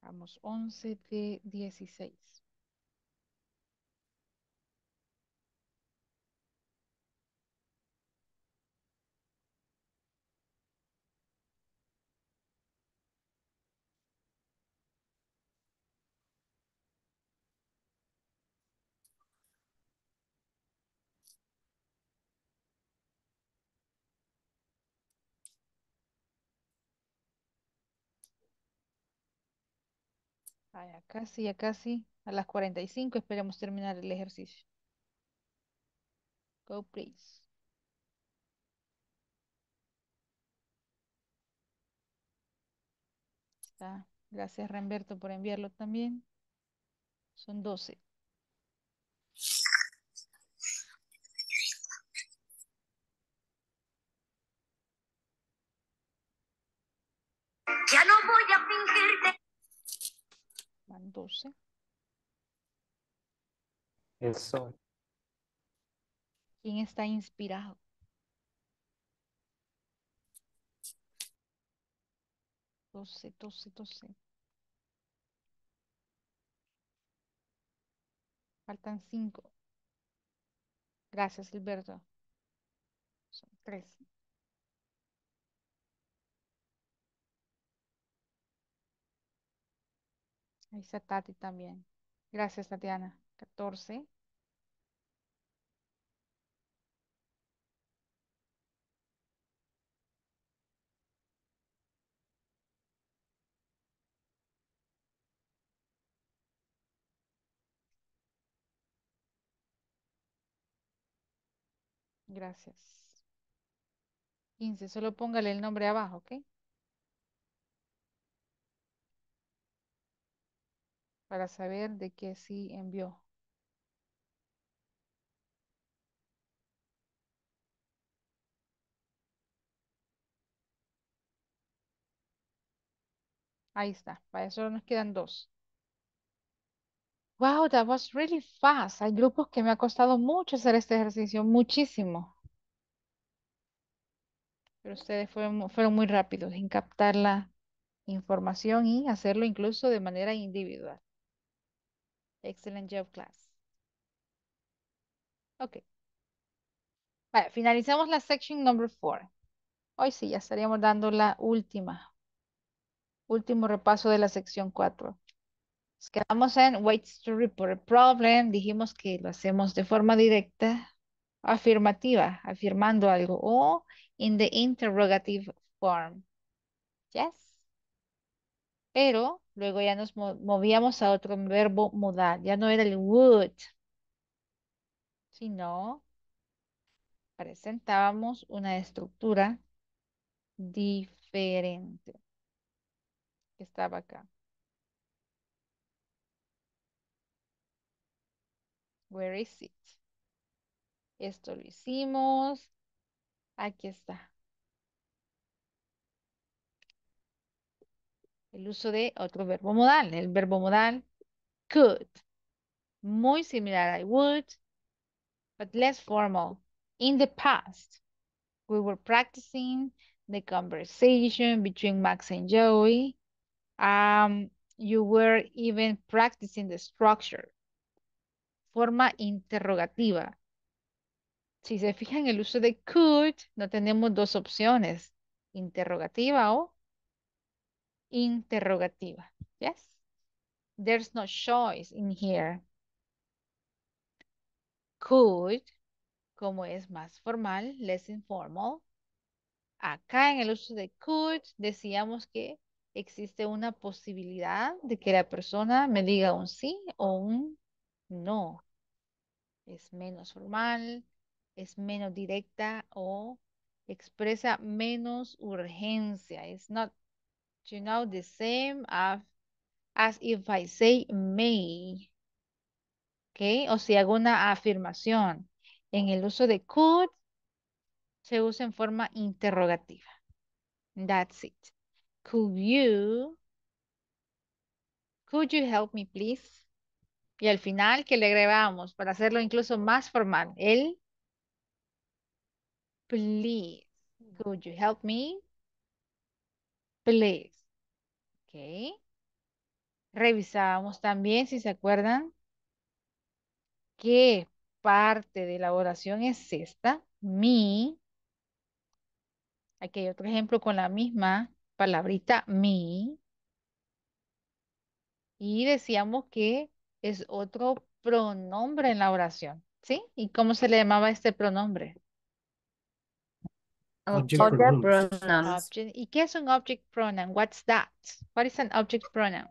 Vamos, once de dieciséis. Ya casi, ya casi. A las cuarenta y cinco esperemos terminar el ejercicio. Go, please. Está. Gracias, Ramberto, por enviarlo también. Son doce. Ya no voy a fingirte. Van doce. El sol. ¿Quién está inspirado? doce, doce, doce. Faltan cinco. Gracias, Gilberto. Son trece. Ahí está Tati también. Gracias, Tatiana. catorce. Gracias. quince. Solo póngale el nombre abajo, ¿ok? Para saber de qué sí envió. Ahí está. Para eso nos quedan dos. Wow, that was really fast. Hay grupos que me ha costado mucho hacer este ejercicio, muchísimo. Pero ustedes fueron, fueron muy rápidos en captar la información y hacerlo incluso de manera individual. Excellent job, class. Ok. Vale, finalizamos la section number four. Hoy sí, ya estaríamos dando la última. Último repaso de la sección cuatro. Nos quedamos en ways to report a problem. Dijimos que lo hacemos de forma directa, afirmativa, afirmando algo. O in the interrogative form. Yes. Pero luego ya nos movíamos a otro verbo modal. Ya no era el would, sino presentábamos una estructura diferente que estaba acá. Where is it? Esto lo hicimos. Aquí está. El uso de otro verbo modal. El verbo modal could. Muy similar a would, but less formal. In the past, we were practicing the conversation between Max and Joey. Um, you were even practicing the structure. Forma interrogativa. Si se fijan, el uso de could, no tenemos dos opciones. Interrogativa o interrogativa. Yes. There's no choice in here. Could, como es más formal, less informal. Acá en el uso de could decíamos que existe una posibilidad de que la persona me diga un sí o un no. Es menos formal, es menos directa o expresa menos urgencia. It's not, you know, the same as, as if I say may. ¿Ok? O si hago una afirmación. En el uso de could, se usa en forma interrogativa. That's it. Could you, could you help me please? Y al final, ¿qué le agregamos? Para hacerlo incluso más formal. El please. Could you help me? Please. Ok. Revisábamos también, si se acuerdan, qué parte de la oración es esta. Me. Aquí hay otro ejemplo con la misma palabrita me. Y decíamos que es otro pronombre en la oración, ¿sí? ¿Y cómo se le llamaba este pronombre? Object, object pronoun. Object. ¿Y qué es un object pronoun? What's that? What is an object pronoun?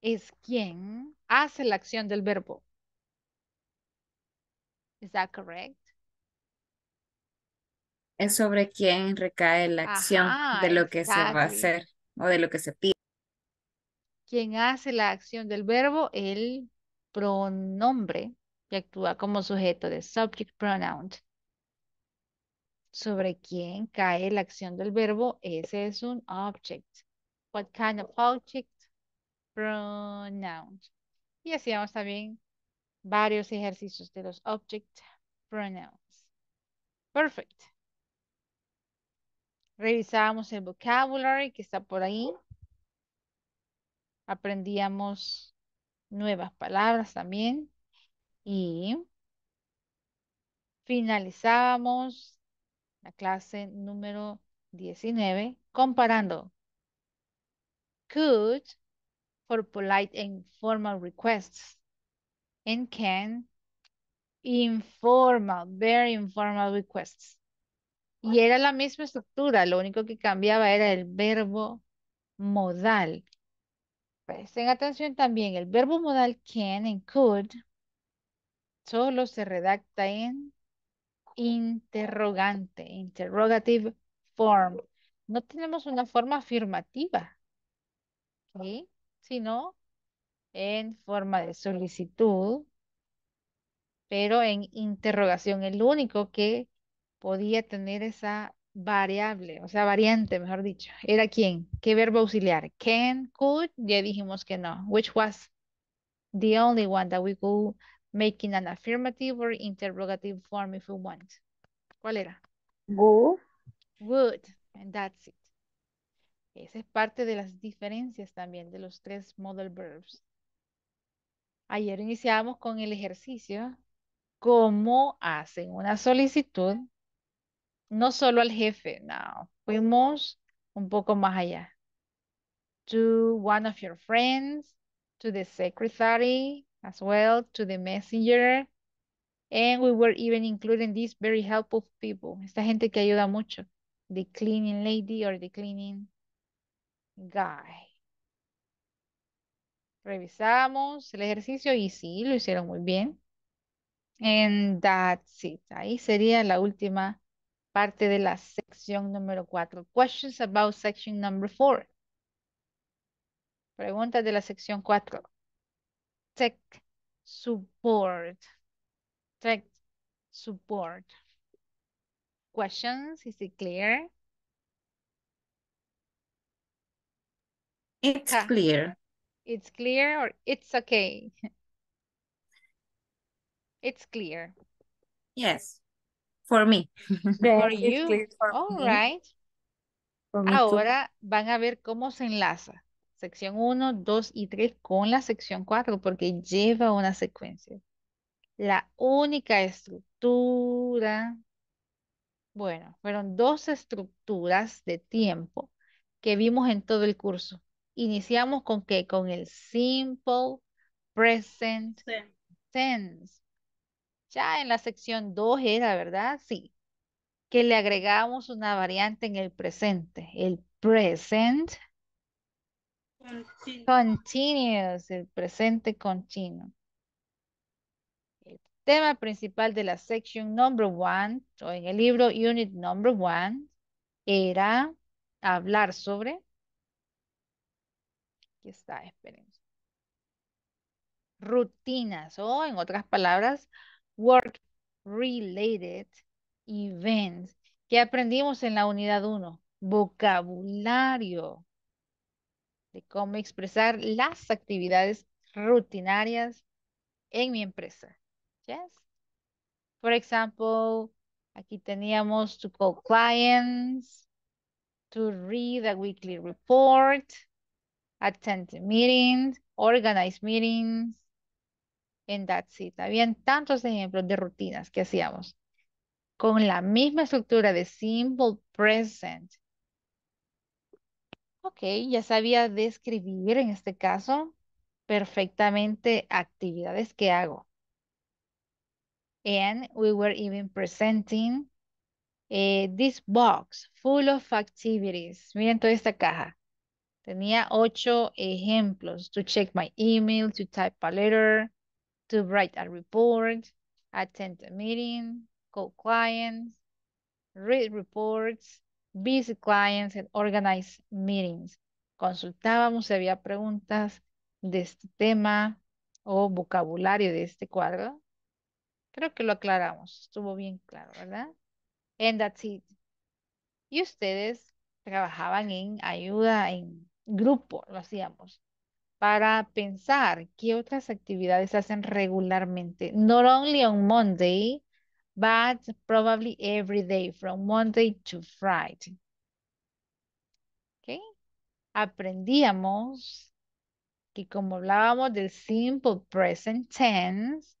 Es quien hace la acción del verbo. Is that correct? Es sobre quién recae la acción. Ajá, de lo que exactly. se va a hacer o de lo que se pide. Quien hace la acción del verbo, el pronombre, que actúa como sujeto de subject pronoun. Sobre quién cae la acción del verbo, ese es un object. What kind of object? Pronoun. Y hacíamos también varios ejercicios de los object pronouns. Perfect. Revisábamos el vocabulary que está por ahí. Aprendíamos nuevas palabras también. Y finalizábamos la clase número diecinueve comparando could for polite and formal requests and can informal, very informal requests. Y era la misma estructura, lo único que cambiaba era el verbo modal. Presten atención también, el verbo modal can and could solo se redacta en interrogante, interrogative form. No tenemos una forma afirmativa, ¿okay? Sino en forma de solicitud, pero en interrogación, el único que podía tener esa variable, o sea, variante, mejor dicho. ¿Era quién? ¿Qué verbo auxiliar? Can, could, ya dijimos que no. Which was the only one that we could make in an affirmative or interrogative form if we want. ¿Cuál era? Would. Would, and that's it. Esa es parte de las diferencias también de los tres modal verbs. Ayer iniciamos con el ejercicio, cómo hacen una solicitud. No solo al jefe, no. Fuimos un poco más allá. To one of your friends, to the secretary as well, to the messenger. And we were even including these very helpful people. Esta gente que ayuda mucho. The cleaning lady or the cleaning guy. Revisamos el ejercicio y sí, lo hicieron muy bien. And that's it. Ahí sería la última parte de la sección número cuatro. Questions about section number four. Preguntas de la sección cuatro. Tech support. Tech support. Questions, is it clear? It's ah. clear. It's clear or it's okay? It's clear. Yes. For me. For you. For All me. Right. For Ahora too. Van a ver cómo se enlaza. Sección uno, dos y tres con la sección cuatro porque lleva una secuencia. La única estructura. Bueno, fueron dos estructuras de tiempo que vimos en todo el curso. Iniciamos con ¿qué? Con el simple present sí. tense. Ya en la sección dos era, ¿verdad? Sí. Que le agregamos una variante en el presente. El present Continu- continuous. El presente continuo. El tema principal de la section number one, o en el libro unit number one, era hablar sobre... Aquí está, esperen. Rutinas, o en otras palabras... Work related events. ¿Qué aprendimos en la unidad uno? Vocabulario. De cómo expresar las actividades rutinarias en mi empresa. Yes. Por ejemplo, aquí teníamos to call clients, to read a weekly report, attend meetings, organize meetings, and that's it. Habían tantos ejemplos de rutinas que hacíamos con la misma estructura de simple present. Ok, ya sabía describir en este caso perfectamente actividades que hago. And we were even presenting eh, this box full of activities. Miren toda esta caja. Tenía ocho ejemplos. To check my email, to type a letter, to write a report, attend a meeting, call clients, read reports, visit clients and organize meetings. Consultábamos si había preguntas de este tema o vocabulario de este cuadro. Creo que lo aclaramos. Estuvo bien claro, ¿verdad? And that's it. Y ustedes trabajaban en ayuda, en grupo, lo hacíamos, para pensar qué otras actividades hacen regularmente. Not only on Monday, but probably every day, from Monday to Friday. ¿Ok? Aprendíamos que como hablábamos del simple present tense,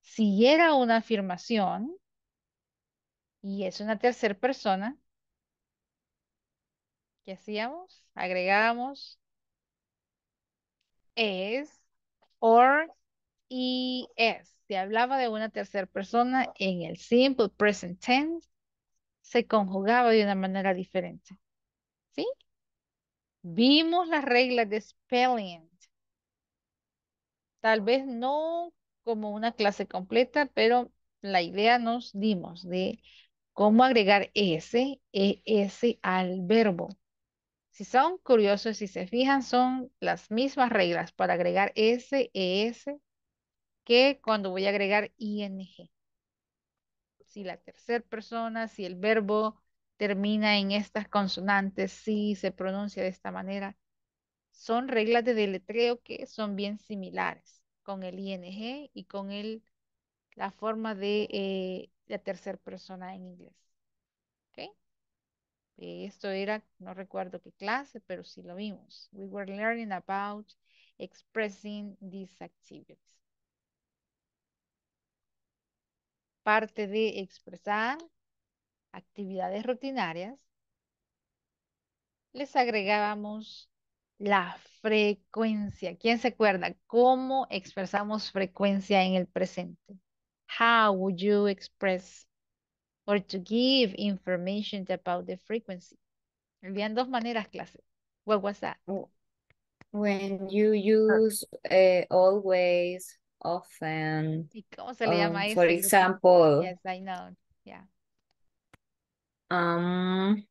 si era una afirmación y es una tercera persona, ¿qué hacíamos? Agregábamos es, or, y es. Si hablaba de una tercera persona en el simple present tense, se conjugaba de una manera diferente. ¿Sí? Vimos las reglas de spelling. Tal vez no como una clase completa, pero la idea nos dimos de cómo agregar ese, es al verbo. Si son curiosos, si se fijan, son las mismas reglas para agregar ese, es, que cuando voy a agregar ing. Si la tercera persona, si el verbo termina en estas consonantes, si se pronuncia de esta manera, son reglas de deletreo que son bien similares, con el ing y con el, la forma de eh, la tercera persona en inglés. ¿Okay? Esto era, no recuerdo qué clase, pero sí lo vimos. We were learning about expressing these activities. Parte de expresar actividades rutinarias, les agregábamos la frecuencia. ¿Quién se acuerda? ¿Cómo expresamos frecuencia en el presente? How would you express or to give information about the frequency? Habían dos maneras, clase. What was that? When you use uh, always, often. ¿Y cómo se le um, llama eso? For example. Yes, I know. Yeah. Um.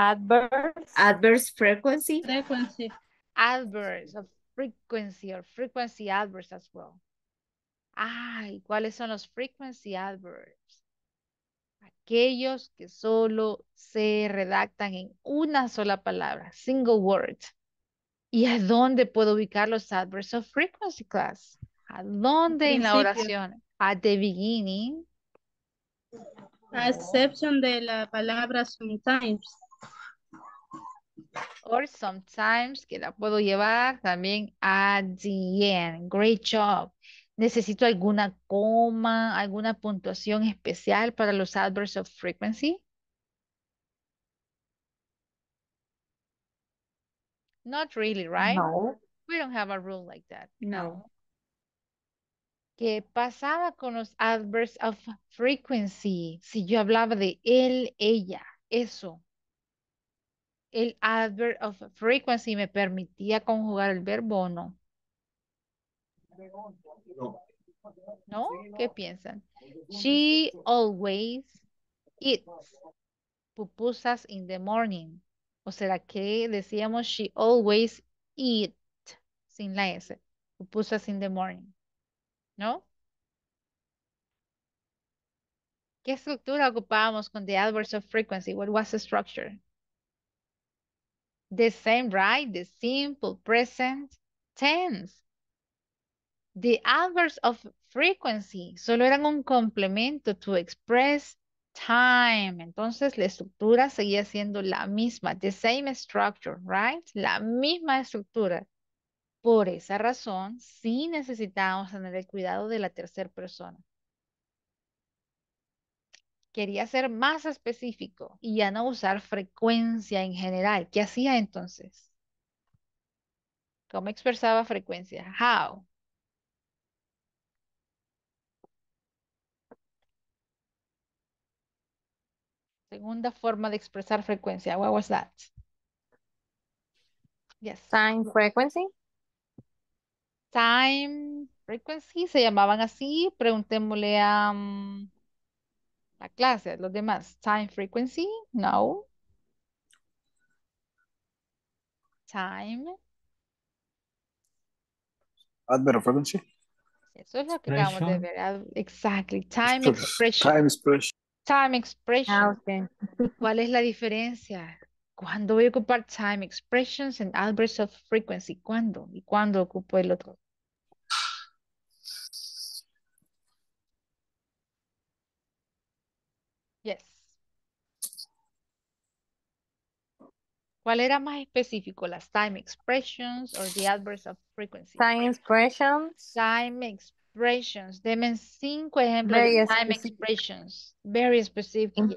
Adverse. Adverse frequency. Frequency. Adverse of frequency or frequency adverse as well. Ay, ¿cuáles son los frequency adverbs? Aquellos que solo se redactan en una sola palabra, single word. ¿Y a dónde puedo ubicar los adverbs of frequency, class? ¿A dónde en la oración? At the beginning. A excepción de la palabra sometimes. Or sometimes, que la puedo llevar también at the end. Great job. ¿Necesito alguna coma, alguna puntuación especial para los adverbs of frequency? Not really, right? No. We don't have a rule like that. No. ¿Qué pasaba con los adverbs of frequency? Si yo hablaba de él, ella, eso. ¿El adverb of frequency me permitía conjugar el verbo o no? No. ¿No? ¿Qué piensan? She always eats pupusas in the morning. ¿O será que decíamos she always eat sin la S? Pupusas in the morning. ¿No? ¿Qué estructura ocupábamos con the adverbs of frequency? What was the structure? The same, right? The simple present tense. The adverbs of frequency solo eran un complemento to express time. Entonces, la estructura seguía siendo la misma. The same structure, right? La misma estructura. Por esa razón, sí necesitábamos tener el cuidado de la tercera persona. Quería ser más específico y ya no usar frecuencia en general. ¿Qué hacía entonces? ¿Cómo expresaba frecuencia? How? Segunda forma de expresar frecuencia. What was that? Yes. Time frequency. Time frequency. Se llamaban así. Preguntémosle a... Um, la clase, los demás. Time frequency, no. Time. Adverb frequency. Eso es lo que expression. Acabamos de ver. Exactly. Time Expres expression. Time expression. Time expression. Ah, okay. ¿Cuál es la diferencia? ¿Cuándo voy a ocupar time expressions and adverbs of frequency? ¿Cuándo? ¿Y cuándo ocupo el otro? Yes. ¿Cuál era más específico? ¿Las time expressions or the adverbs of frequency? Time expressions. Time expressions. Deme cinco ejemplos very de time specific. Expressions. Very specific. In,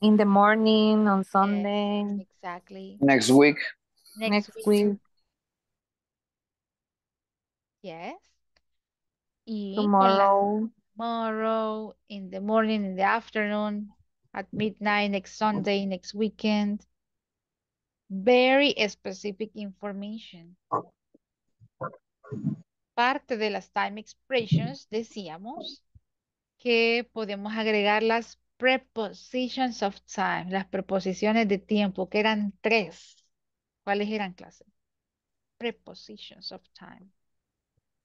in the morning, on Sunday. Yes, exactly. Next week. Next, Next week. week. Yes. Y tomorrow. Tomorrow, in the morning, in the afternoon, at midnight, next Sunday, next weekend. Very specific information. Parte de las time expressions decíamos que podemos agregar las prepositions of time, las preposiciones de tiempo, que eran tres. ¿Cuáles eran, clase? Prepositions of time.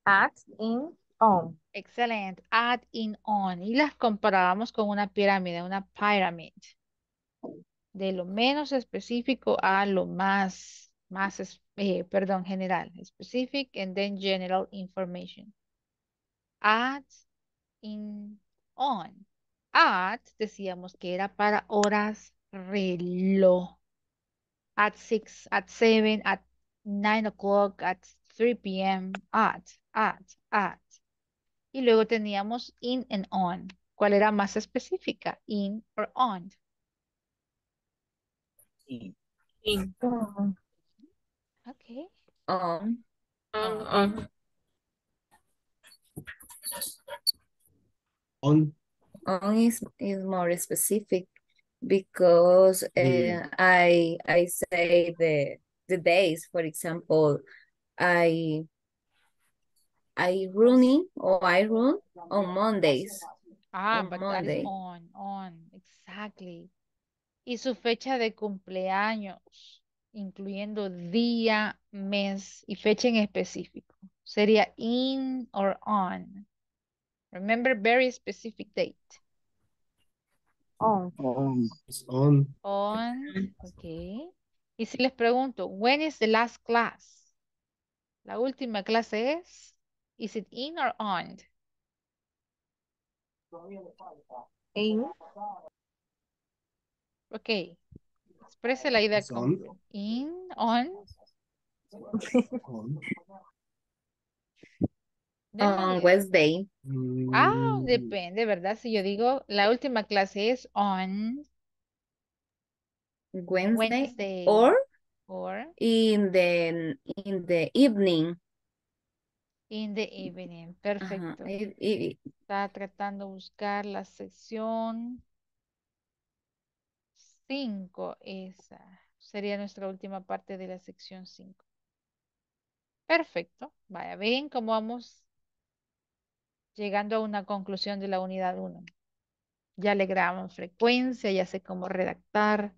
At, in, on. Excelente. Add, in, on. Y las comparábamos con una pirámide, una pyramid. De lo menos específico a lo más, más eh, perdón, general. Specific and then general information. Add, in, on. Add, decíamos que era para horas reloj. At six, at seven, at nine o'clock, at three p m Add, add, add. Y luego teníamos in and on. ¿Cuál era más específica? In or on. In. In. Ok. On. On. On. On, on is, is more specific because uh, I I say the the days. For example, I. I running or I run on Mondays. Ah, on but Monday. On, on, exactly. Y su fecha de cumpleaños, incluyendo día, mes y fecha en específico. Sería in or on. Remember, very specific date. On. On. It's on. On, ok. Y si les pregunto, when is the last class? La última clase es... Is it in or on? In. Okay. Exprese la idea. On. In, on. On. On Wednesday. Ah, depende, ¿verdad? Si yo digo, la última clase es on. Wednesday. Wednesday. Or, or. In the, in the evening. In the evening, perfecto. Ajá, it, it, está tratando de buscar la sección cinco, esa sería nuestra última parte de la sección cinco. Perfecto, vaya, ven cómo vamos llegando a una conclusión de la unidad uno. Ya le grabamos frecuencia, ya sé cómo redactar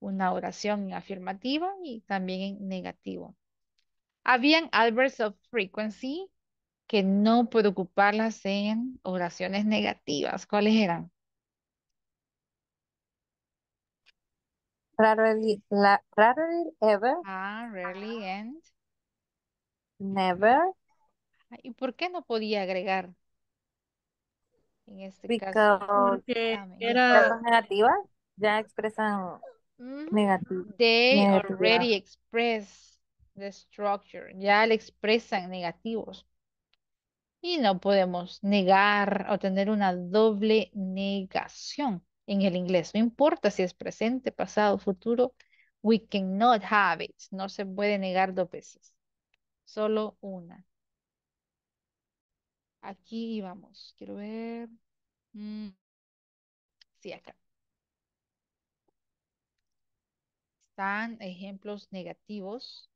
una oración en afirmativa y también en negativo. Habían adverbs of frequency que no puedo ocuparlas en oraciones negativas. ¿Cuáles eran? Rarely, la, rarely ever. Ah, rarely and. Never. ¿Y por qué no podía agregar? En este Because caso. Porque era negativa. Ya expresan mm, negativo. They negativa. Already express the structure. Ya le expresan negativos. Y no podemos negar o tener una doble negación en el inglés. No importa si es presente, pasado, futuro. We cannot have it. No se puede negar dos veces. Solo una. Aquí vamos. Quiero ver. Mm. Sí, acá. Están ejemplos negativos.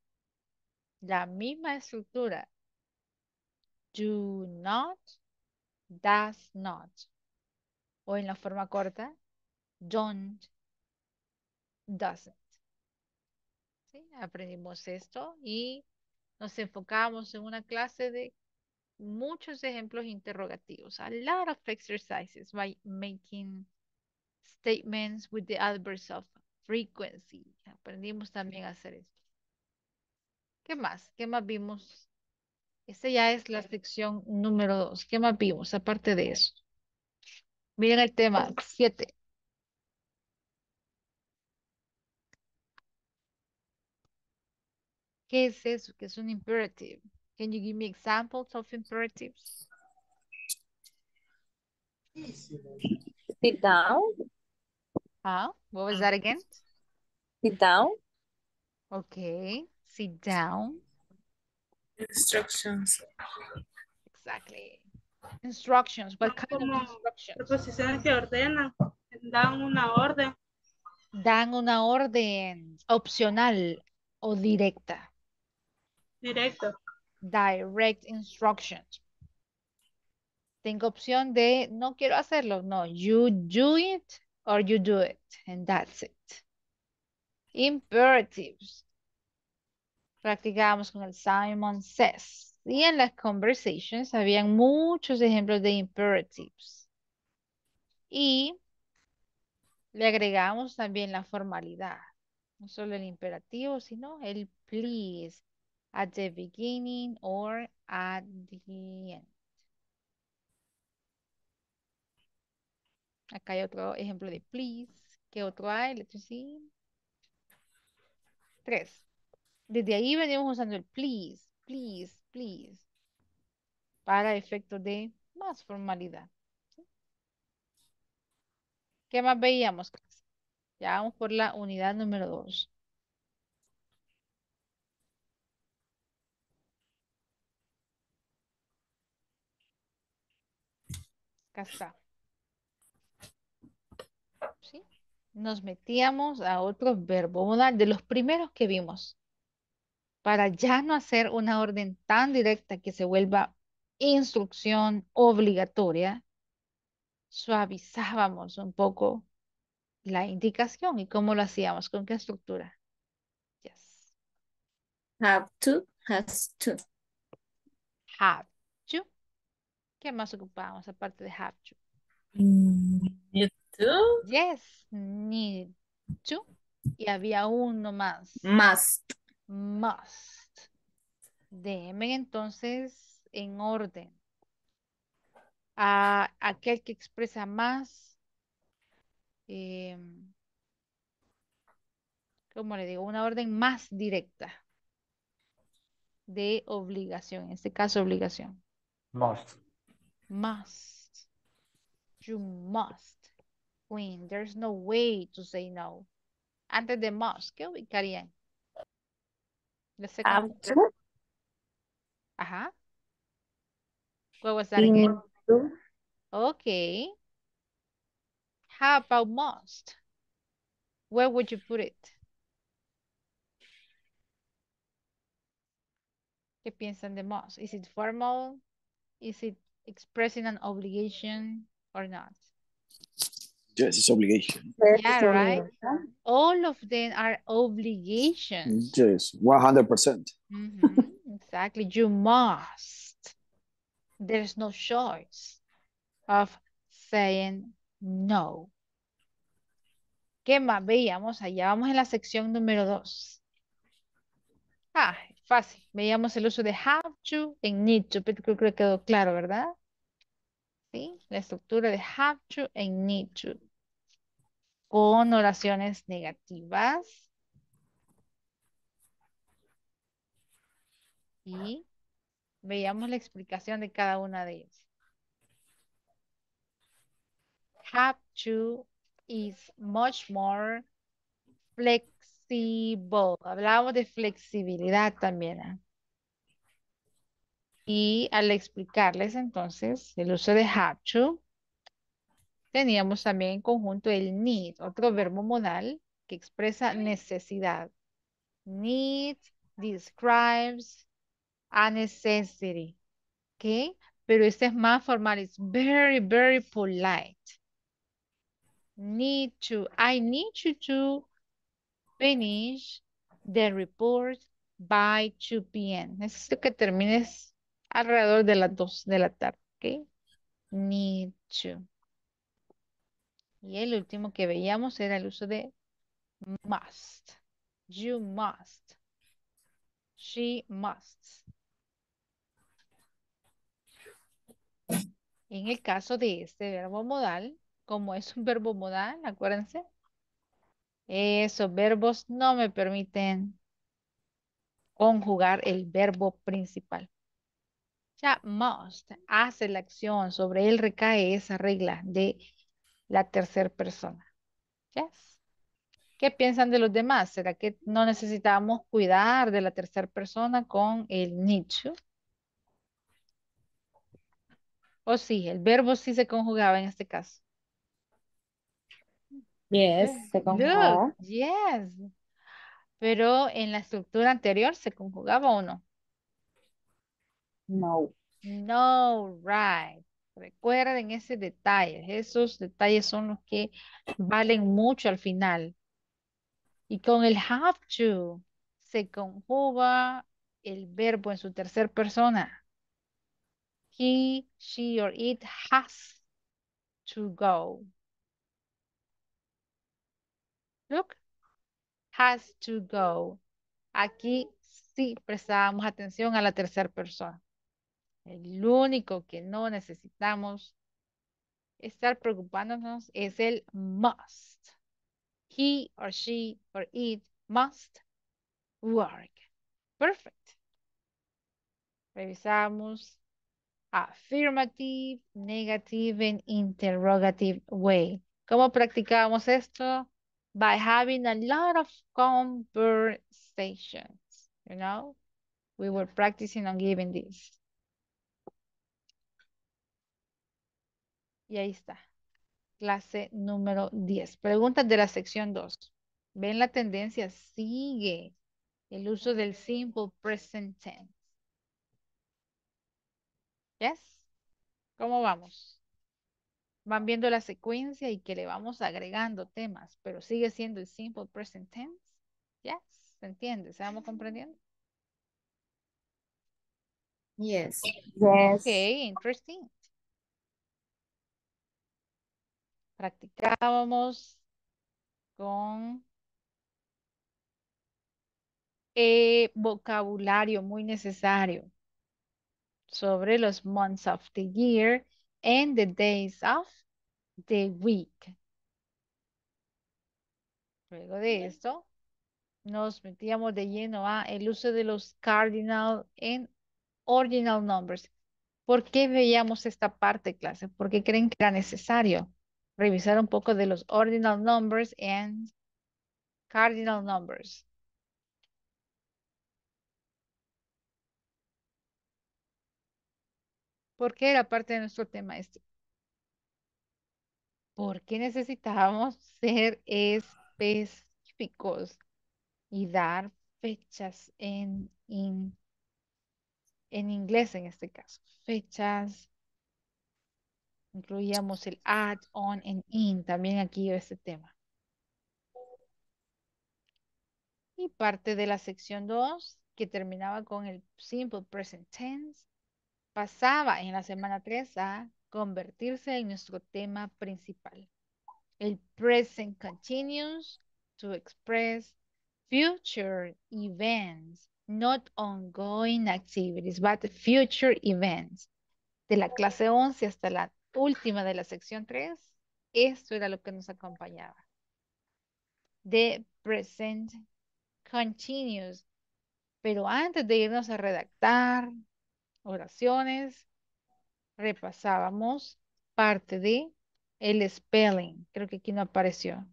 La misma estructura. Do not, does not. O en la forma corta, don't, doesn't. ¿Sí? Aprendimos esto y nos enfocamos en una clase de muchos ejemplos interrogativos. A lot of exercises by making statements with the adverbs of frequency. Aprendimos también a hacer esto. ¿Qué más? ¿Qué más vimos? Esta ya es la sección número dos. ¿Qué más vimos aparte de eso? Miren el tema siete. ¿Qué es eso? ¿Qué es un imperative? Can you give me examples of imperatives? Sit down. Ah, what was that again? Sit down. Okay, sit down. Instructions. Exactly. Instructions. What kind of instructions? Preposiciones que ordenan. Dan una orden. Dan una orden opcional o directa. Directo. Direct instructions. Tengo opción de no quiero hacerlo. No, you do it or you do it. And that's it. Imperatives. Practicábamos con el Simon Says. Y en las conversations habían muchos ejemplos de imperatives. Y le agregamos también la formalidad. No solo el imperativo, sino el please. At the beginning or at the end. Acá hay otro ejemplo de please. ¿Qué otro hay? Let's see. Tres. Desde ahí venimos usando el please, please, please para efectos de más formalidad. ¿Sí? ¿Qué más veíamos? Ya vamos por la unidad número dos. Acá está. ¿Sí? Nos metíamos a otros verbos modal de los primeros que vimos, para ya no hacer una orden tan directa que se vuelva instrucción obligatoria, suavizábamos un poco la indicación. ¿Y cómo lo hacíamos? ¿Con qué estructura? Yes. Have to, has to. Have to. ¿Qué más ocupamos aparte de have to? Need to. Yes, need to. Y había uno más. Must. Must. Déjenme entonces en orden. A aquel que expresa más, eh, ¿cómo le digo? Una orden más directa de obligación. En este caso, obligación. Must. Must. You must. When there's no way to say no. Antes de must, ¿qué ubicarían? Have to. Ajá. What was that again? To. Okay. How about must? Where would you put it? ¿Qué piensan de must? Is it formal? Is it expressing an obligation or not? Yes, it's obligation. Yeah, right? All of them are obligations. Yes, one hundred percent. Mm-hmm. Exactly. You must. There's no choice of saying no. ¿Qué más veíamos? Allá vamos en la sección número dos. Ah, fácil. Veíamos el uso de have to and need to. Creo que quedó claro, ¿verdad? Sí, la estructura de have to and need to. Con oraciones negativas. Y veíamos la explicación de cada una de ellas. Have to is much more flexible. Hablamos de flexibilidad también. ¿eh? Y al explicarles entonces el uso de have to, teníamos también en conjunto el need, otro verbo modal que expresa necesidad. Need describes a necessity. ¿Ok? Pero este es más formal. It's very, very polite. Need to. I need you to finish the report by two p m Necesito que termines alrededor de las dos de la tarde. ¿Ok? Need to. Y el último que veíamos era el uso de must. You must. She must. En el caso de este verbo modal, como es un verbo modal, acuérdense, esos verbos no me permiten conjugar el verbo principal. Ya must hace la acción, sobre él recae esa regla de la tercera persona. Yes. ¿Qué piensan de los demás? ¿Será que no necesitamos cuidar de la tercera persona con el need to? ¿O sí? El verbo sí se conjugaba en este caso. Yes, se conjugaba. Look, yes. Pero en la estructura anterior, ¿se conjugaba o no? No. No, right. Recuerden ese detalle. Esos detalles son los que valen mucho al final. Y con el have to, se conjuga el verbo en su tercera persona. He, she, or it has to go. Look. Has to go. Aquí sí prestábamos atención a la tercera persona. El único que no necesitamos estar preocupándonos es el must. He, or she, or it must work. Perfect. Revisamos. Affirmative, negative, and interrogative way. ¿Cómo practicábamos esto? By having a lot of conversations. You know, we were practicing on giving this. Y ahí está. Clase número diez. Preguntas de la sección dos. ¿Ven la tendencia? Sigue el uso del simple present tense. Yes. ¿Cómo vamos? Van viendo la secuencia y que le vamos agregando temas, pero sigue siendo el simple present tense. Yes. ¿Se entiende? ¿Se vamos comprendiendo? Yes. Yes. Ok, interesting. Practicábamos con eh, vocabulario muy necesario sobre los months of the year and the days of the week. Luego de esto, nos metíamos de lleno a el uso de los cardinal and ordinal numbers. ¿Por qué veíamos esta parte, clase? ¿Por qué creen que era necesario revisar un poco de los ordinal numbers and cardinal numbers? ¿Por qué era parte de nuestro tema este? Porque necesitábamos ser específicos y dar fechas en, in, en inglés en este caso. Fechas. Incluíamos el add, on, and in. También aquí este tema. Y parte de la sección dos que terminaba con el simple present tense pasaba en la semana tres a convertirse en nuestro tema principal. El present continuous to express future events, not ongoing activities, but future events. De la clase once hasta la última de la sección tres, esto era lo que nos acompañaba. De present continuous. Pero antes de irnos a redactar oraciones, repasábamos parte de el spelling. Creo que aquí no apareció.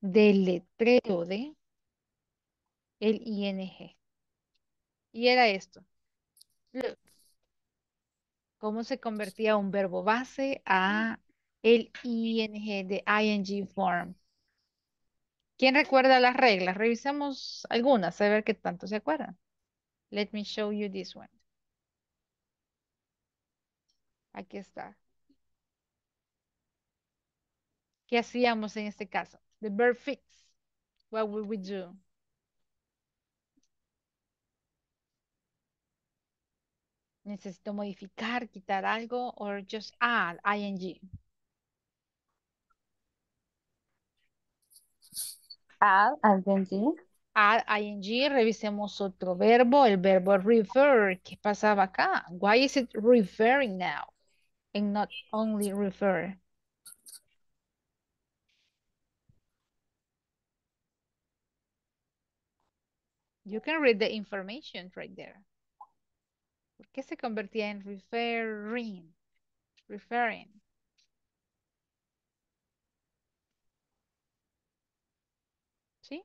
Del letreo de el I N G. Y era esto. Look. Cómo se convertía un verbo base a el I N G de I N G form. ¿Quién recuerda las reglas? Revisemos algunas, a ver qué tanto se acuerdan. Let me show you this one. Aquí está. ¿Qué hacíamos en este caso? The verb fix. What would we do? Necesito modificar, quitar algo, or just add ing. Add ing. Add ing. Revisemos otro verbo, el verbo refer. ¿Qué pasaba acá? Why is it referring now? And not only refer. You can read the information right there. ¿Por qué se convertía en referring? Referring. ¿Sí?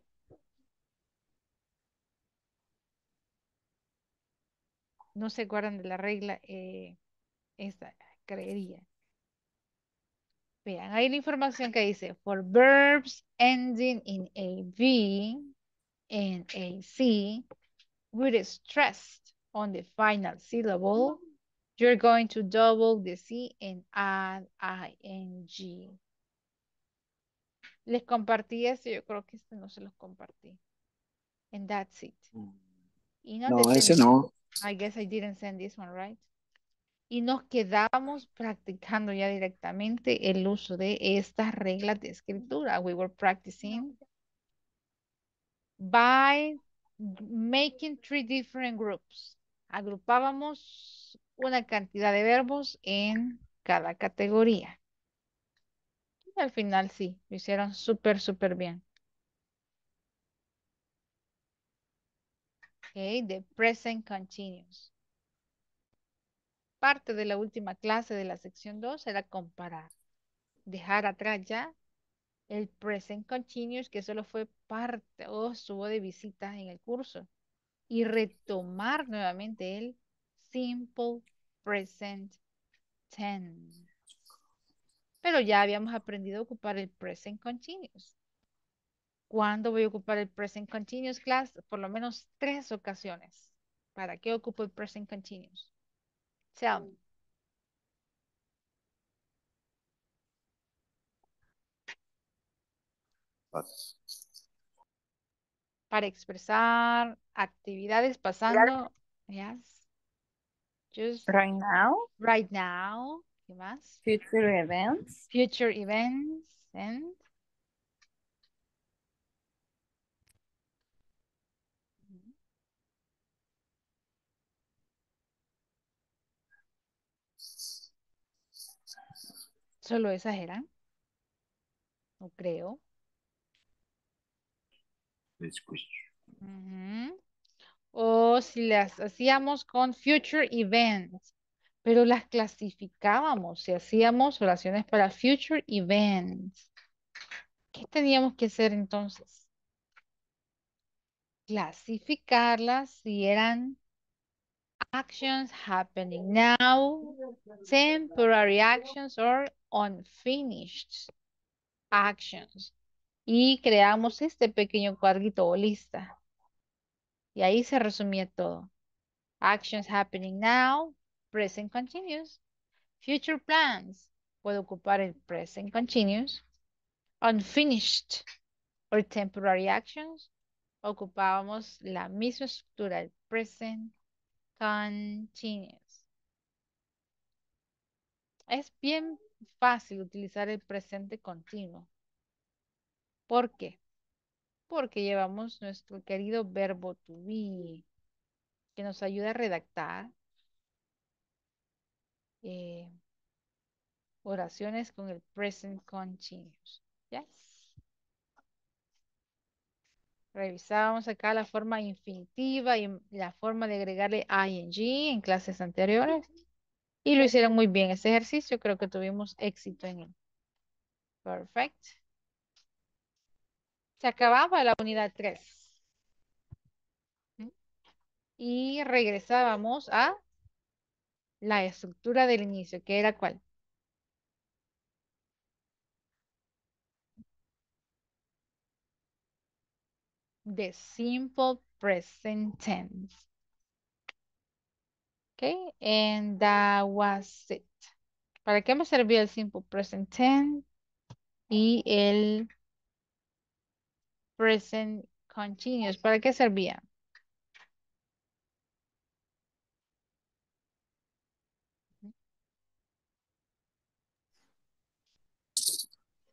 No se acuerdan de la regla eh, esta, creería. Vean, hay la información que dice, for verbs ending in A V and A C with stress on the final syllable, you're going to double the C and add ing. Les compartí esto, yo creo que este no se los compartí. And that's it. Y no, no ese no. I guess I didn't send this one, right? Y nos quedamos practicando ya directamente el uso de estas reglas de escritura. We were practicing by making three different groups. Agrupábamos una cantidad de verbos en cada categoría. Y al final sí, lo hicieron súper, súper bien. Ok, the present continuous. Parte de la última clase de la sección dos era comparar. Dejar atrás ya el present continuous, que solo fue parte o estuvo de visitas en el curso. Y retomar nuevamente el simple present tense. Pero ya habíamos aprendido a ocupar el present continuous. ¿Cuándo voy a ocupar el present continuous, class? Por lo menos tres ocasiones. ¿Para qué ocupo el present continuous? Tell me. Gracias. Para expresar actividades pasando. Yes. Just right now. Right now. ¿Qué más? Future events. Future events. And. Solo esas eran. No creo. Uh-huh. O si las hacíamos con future events, pero las clasificábamos, si hacíamos oraciones para future events. ¿Qué teníamos que hacer entonces? Clasificarlas si eran actions happening now, temporary actions or unfinished actions. Y creamos este pequeño cuadrito o lista. Y ahí se resumía todo. Actions happening now, present continuous. Future plans, puedo ocupar el present continuous. Unfinished or temporary actions, ocupábamos la misma estructura, el present continuous. Es bien fácil utilizar el presente continuo. ¿Por qué? Porque llevamos nuestro querido verbo to be, que nos ayuda a redactar eh, oraciones con el present continuous. Yes. Revisábamos acá la forma infinitiva y la forma de agregarle ing en clases anteriores. Y lo hicieron muy bien este ejercicio. Creo que tuvimos éxito en él. Perfecto. Se acababa la unidad tres. Y regresábamos a la estructura del inicio, que era ¿cuál? The simple present tense. Okay, and that was it. ¿Para qué me servía el simple present tense y el present continuous? ¿Para qué servía?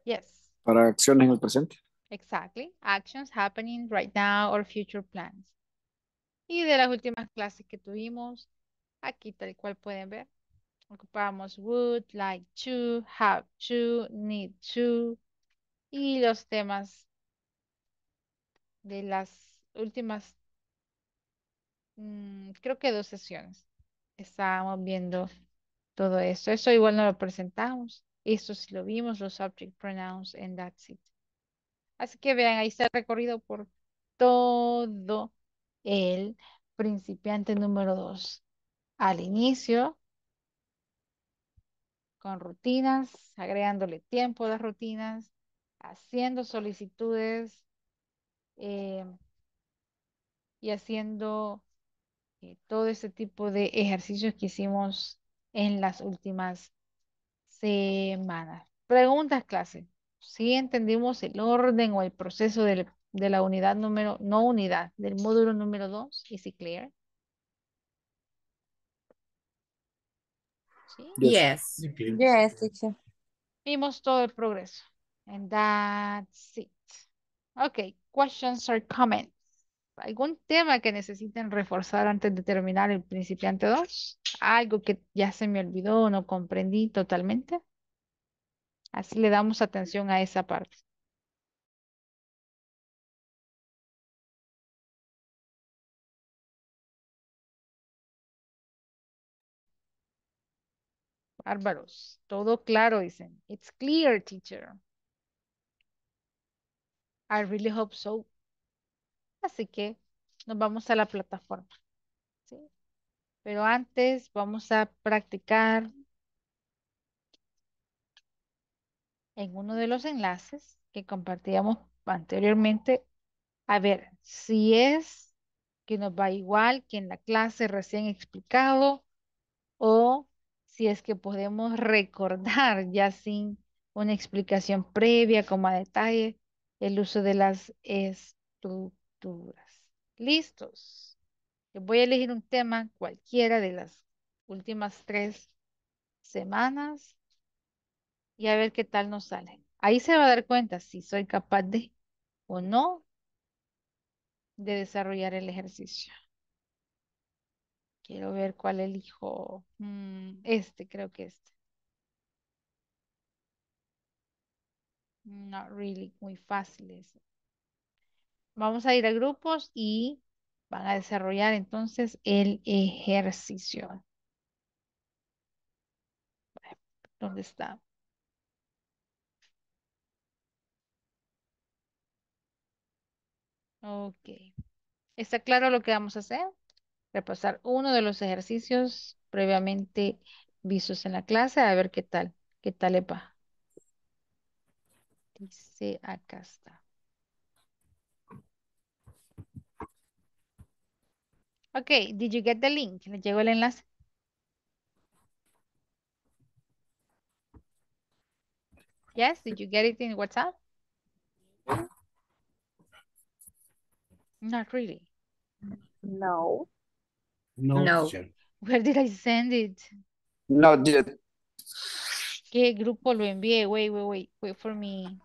Yes. Para acciones en el presente. Exactly. Actions happening right now or future plans. Y de las últimas clases que tuvimos, aquí tal cual pueden ver, ocupamos would, like to, have to, need to. Y los temas de las últimas, mmm, creo que dos sesiones, estábamos viendo todo esto. Eso igual no lo presentamos. Eso sí lo vimos, los subject pronouns, and that's it. Así que vean, ahí está el recorrido por todo el principiante número dos. Al inicio, con rutinas, agregándole tiempo a las rutinas, haciendo solicitudes eh, y haciendo eh, todo este tipo de ejercicios que hicimos en las últimas semanas. Preguntas, clase. Sí entendimos el orden o el proceso del, de la unidad número, no unidad, del módulo número dos. ¿Is it clear? ¿Sí? Yes. Yes. Yes, teacher. Vimos todo el progreso. And that's it. Ok, questions or comments. ¿Algún tema que necesiten reforzar antes de terminar el principiante dos? ¿Algo que ya se me olvidó o no comprendí totalmente? Así le damos atención a esa parte. Bárbaros, todo claro, dicen. It's clear, teacher. I really hope so. Así que nos vamos a la plataforma. ¿Sí? Pero antes vamos a practicar en uno de los enlaces que compartíamos anteriormente, a ver si es que nos va igual que en la clase recién explicado o si es que podemos recordar ya sin una explicación previa como a detalle el uso de las estructuras. ¿Listos? Voy a elegir un tema cualquiera de las últimas tres semanas. Y a ver qué tal nos sale. Ahí se va a dar cuenta si soy capaz de o no de desarrollar el ejercicio. Quiero ver cuál elijo. Mm, este, creo que este. Not really, muy fácil ese. Vamos a ir a grupos y van a desarrollar entonces el ejercicio. ¿Dónde está? Ok. ¿Está claro lo que vamos a hacer? Repasar uno de los ejercicios previamente vistos en la clase. A ver qué tal. ¿Qué tal le va? Dice, acá está. Ok, did you get the link? ¿Le llegó el enlace? Yes, did you get it in WhatsApp? Not really. No. No. No. Where did I send it? No, did. ¿Qué grupo lo envié? Wait, wait, wait. Wait for me.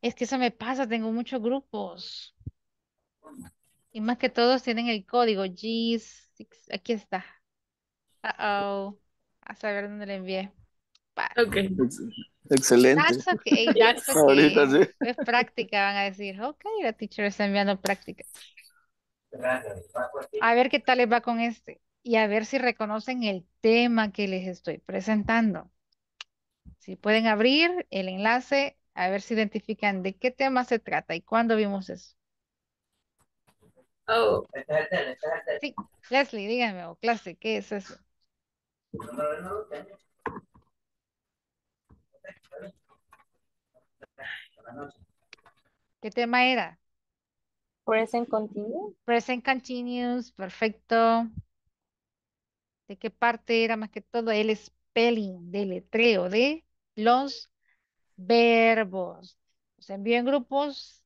Es que eso me pasa, tengo muchos grupos. Y más que todos tienen el código G seis. Aquí está. Uh-oh. A saber dónde le envié. Para. Ok. Excelente. That's okay, that's okay. Ahorita sí. Es práctica, van a decir. Ok, la teacher está enviando práctica. A ver qué tal les va con este. Y a ver si reconocen el tema que les estoy presentando. Si pueden abrir el enlace, a ver si identifican de qué tema se trata y cuándo vimos eso. Oh. Sí, Leslie, díganme, o clase, ¿qué es eso? ¿Qué tema era? Present continuous. Present continuous, perfecto. ¿De qué parte era más que todo? El spelling, del letreo de los verbos. Se envíen grupos,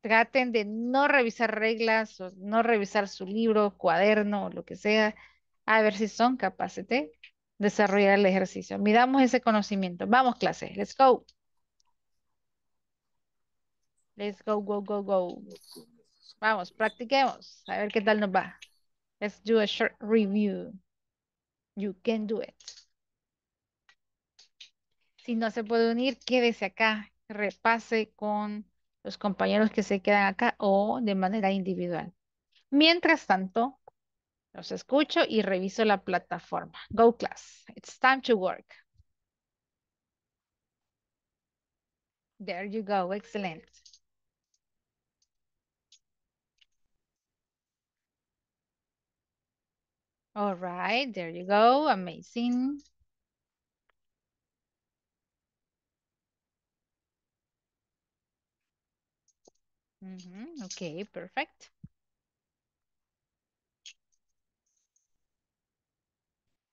traten de no revisar reglas, o no revisar su libro, cuaderno, lo que sea, a ver si son capaces de desarrollar el ejercicio. Midamos ese conocimiento. Vamos, clase. Let's go. Let's go, go, go, go. Vamos, practiquemos. A ver qué tal nos va. Let's do a short review. You can do it. Si no se puede unir, quédese acá. Repase con los compañeros que se quedan acá o de manera individual. Mientras tanto, los escucho y reviso la plataforma. Go, class. It's time to work. There you go. Excellent. All right, there you go. Amazing. Mm-hmm. Okay, perfect.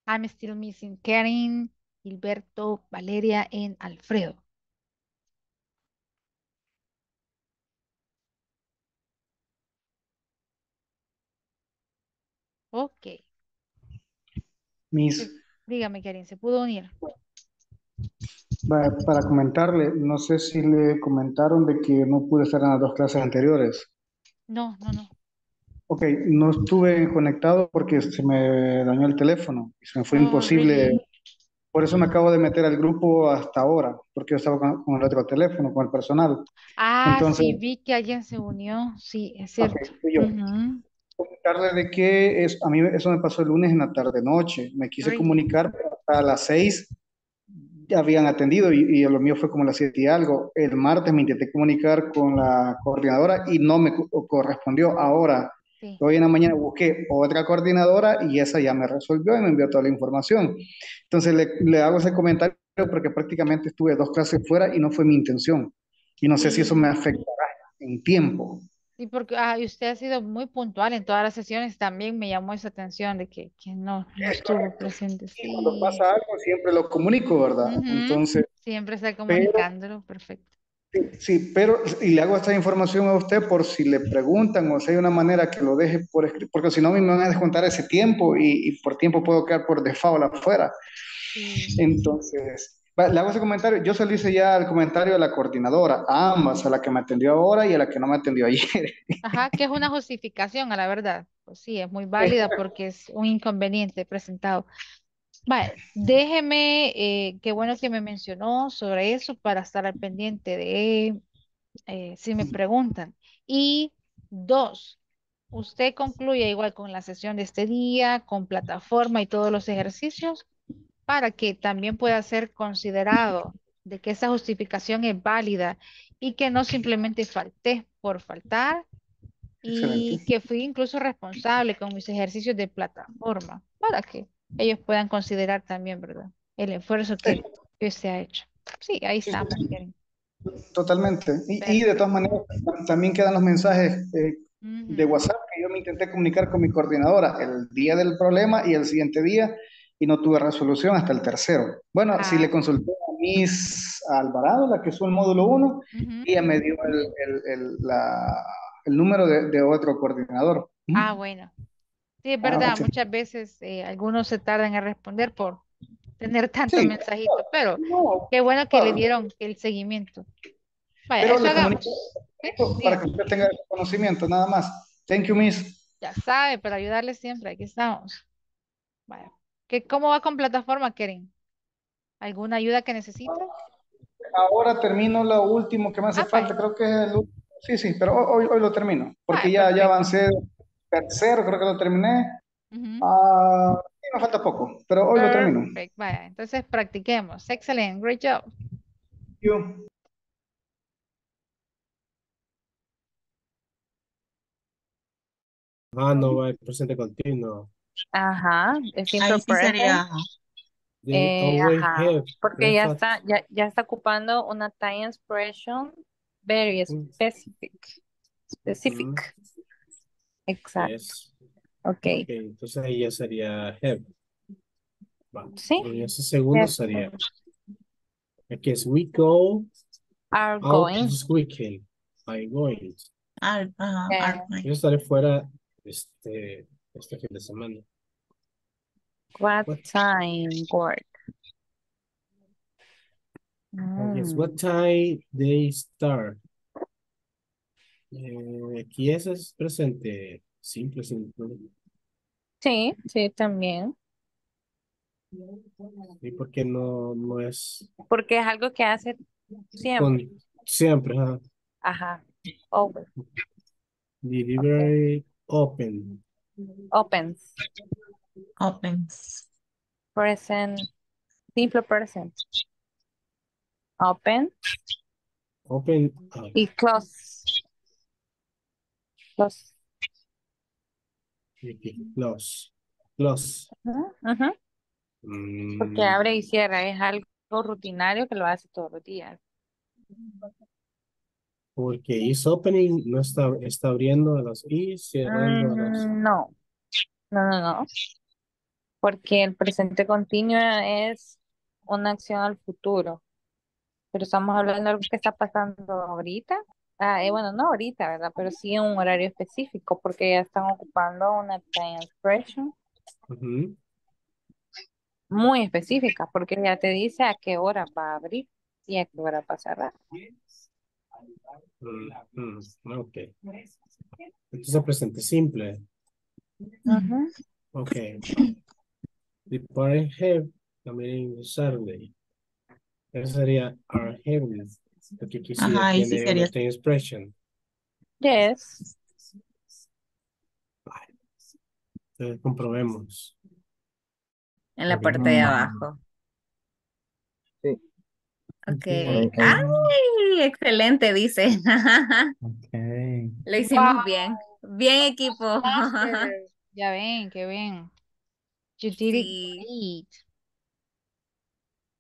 I'm still missing Karen, Gilberto, Valeria, and Alfredo. Okay. Miss. Dígame, Karen, ¿se pudo unir? Para, para comentarle, no sé si le comentaron de que no pude estar en las dos clases anteriores. No, no, no. Ok, no estuve conectado porque se me dañó el teléfono. Se me fue oh, imposible. Really? Por eso me acabo de meter al grupo hasta ahora, porque yo estaba con, con el otro teléfono, con el personal. Ah, entonces, sí, vi que alguien se unió. Sí, es cierto. Okay, fui yo. Uh-huh. Comentarle de que es, a mí eso me pasó el lunes en la tarde-noche. Me quise Ay. comunicar, pero hasta las seis habían atendido y, y lo mío fue como las siete y algo. El martes me intenté comunicar con la coordinadora y no me correspondió. Ahora, sí. hoy en la mañana busqué otra coordinadora y esa ya me resolvió y me envió toda la información. Entonces le, le hago ese comentario porque prácticamente estuve dos clases fuera y no fue mi intención. Y no sé si eso me afectará en tiempo. Sí, porque ah, usted ha sido muy puntual en todas las sesiones, también me llamó esa atención de que, que no, no estuvo presente. Sí, sí. Cuando pasa algo siempre lo comunico, ¿verdad? Uh-huh. Entonces, siempre está comunicándolo, pero, perfecto. Sí, sí, pero, y le hago esta información a usted por si le preguntan o si hay una manera que lo deje por escrito, porque si no me van a descontar ese tiempo y, y por tiempo puedo quedar por default afuera. Sí. Entonces... Le hago ese comentario, yo se lo hice ya el comentario a la coordinadora, a ambas, a la que me atendió ahora y a la que no me atendió ayer. Ajá, que es una justificación, a la verdad. Pues sí, es muy válida porque es un inconveniente presentado. Vale, déjeme, eh, qué bueno que me mencionó sobre eso para estar al pendiente de eh, si me preguntan. Y dos, usted concluye igual con la sesión de este día, con plataforma y todos los ejercicios, para que también pueda ser considerado de que esa justificación es válida y que no simplemente falté por faltar y Excelente. que fui incluso responsable con mis ejercicios de plataforma para que ellos puedan considerar también, ¿verdad?, el esfuerzo que, sí. que se ha hecho. Sí, ahí sí, estamos. Sí. Totalmente. Y, y de todas maneras también quedan los mensajes eh, uh-huh. de WhatsApp que yo me intenté comunicar con mi coordinadora el día del problema y el siguiente día y no tuve resolución hasta el tercero. Bueno, ah. si le consulté a Miss Alvarado, la que es el módulo uno, uh-huh. y ella me dio el, el, el, la, el número de, de otro coordinador. Ah, bueno. Sí, es verdad, ah, sí. muchas veces eh, algunos se tardan en responder por tener tantos sí. mensajitos, pero no, qué bueno que no. le dieron el seguimiento. Vaya, pero eso hagamos. ¿Eh? Para que usted tenga conocimiento, nada más. Thank you, miss. Ya sabe, para ayudarle siempre, aquí estamos. Vaya. ¿Qué, ¿Cómo va con plataforma, Keren? ¿Alguna ayuda que necesita? Ahora termino lo último que me hace ah, falta, vaya. creo que es el último. Sí, sí, pero hoy, hoy lo termino, porque ah, ya, ya avancé tercero, creo que lo terminé. Uh -huh. ah, sí, me falta poco, pero hoy Perfect. lo termino. Vaya, entonces practiquemos. Excelente, great job. Thank you. Ah, no, va el presente continuo. Ajá, es siempre sí sería. Eh, ajá, porque ya está, ya, ya está ocupando una time expression very specific. Specific. Mm-hmm. Exacto. Yes. Okay. Ok. Entonces ahí ya sería have. Bueno, sí. Y ese segundo yes. sería. Aquí es we go. Are going. This weekend. I'm going. Are, uh, okay. are going. Yo estaré fuera este, este fin de semana. What, what time work? Mm. Yes, what time they start? Eh, aquí ese es presente, simple, simple. Sí, sí, también. ¿Y por qué no, no es? Porque es algo que hace siempre. Con, siempre, ajá. Ajá, over. Delivery okay. open. Opens. Opens. Present, simple present. Open. Open. Uh, y close. Close. Close. Close. Uh-huh. Uh-huh. Mm. Porque abre y cierra. Es algo rutinario que lo hace todos los días. Porque is opening no está, está abriendo a los y cerrando mm, a los. No. No, no, no. Porque el presente continuo es una acción al futuro. Pero estamos hablando de algo que está pasando ahorita. Ah, eh, bueno, no ahorita, ¿verdad? Pero sí en un horario específico, porque ya están ocupando una time expression uh-huh. muy específica, porque ya te dice a qué hora va a abrir y a qué hora pasará. Mm-hmm. Ok. Entonces presente simple. Uh-huh. Ok. The parent have también Saturday. Eso sería our heaven. Porque aquí Ajá, sí sería time expression. Yes. Vale. Entonces comprobemos. En la parte de abajo. Sí. Ok. okay. ¡Ay! Excelente, dice. Okay. Lo hicimos wow. bien. Bien, equipo. Ya ven, qué bien. You did it. Sí.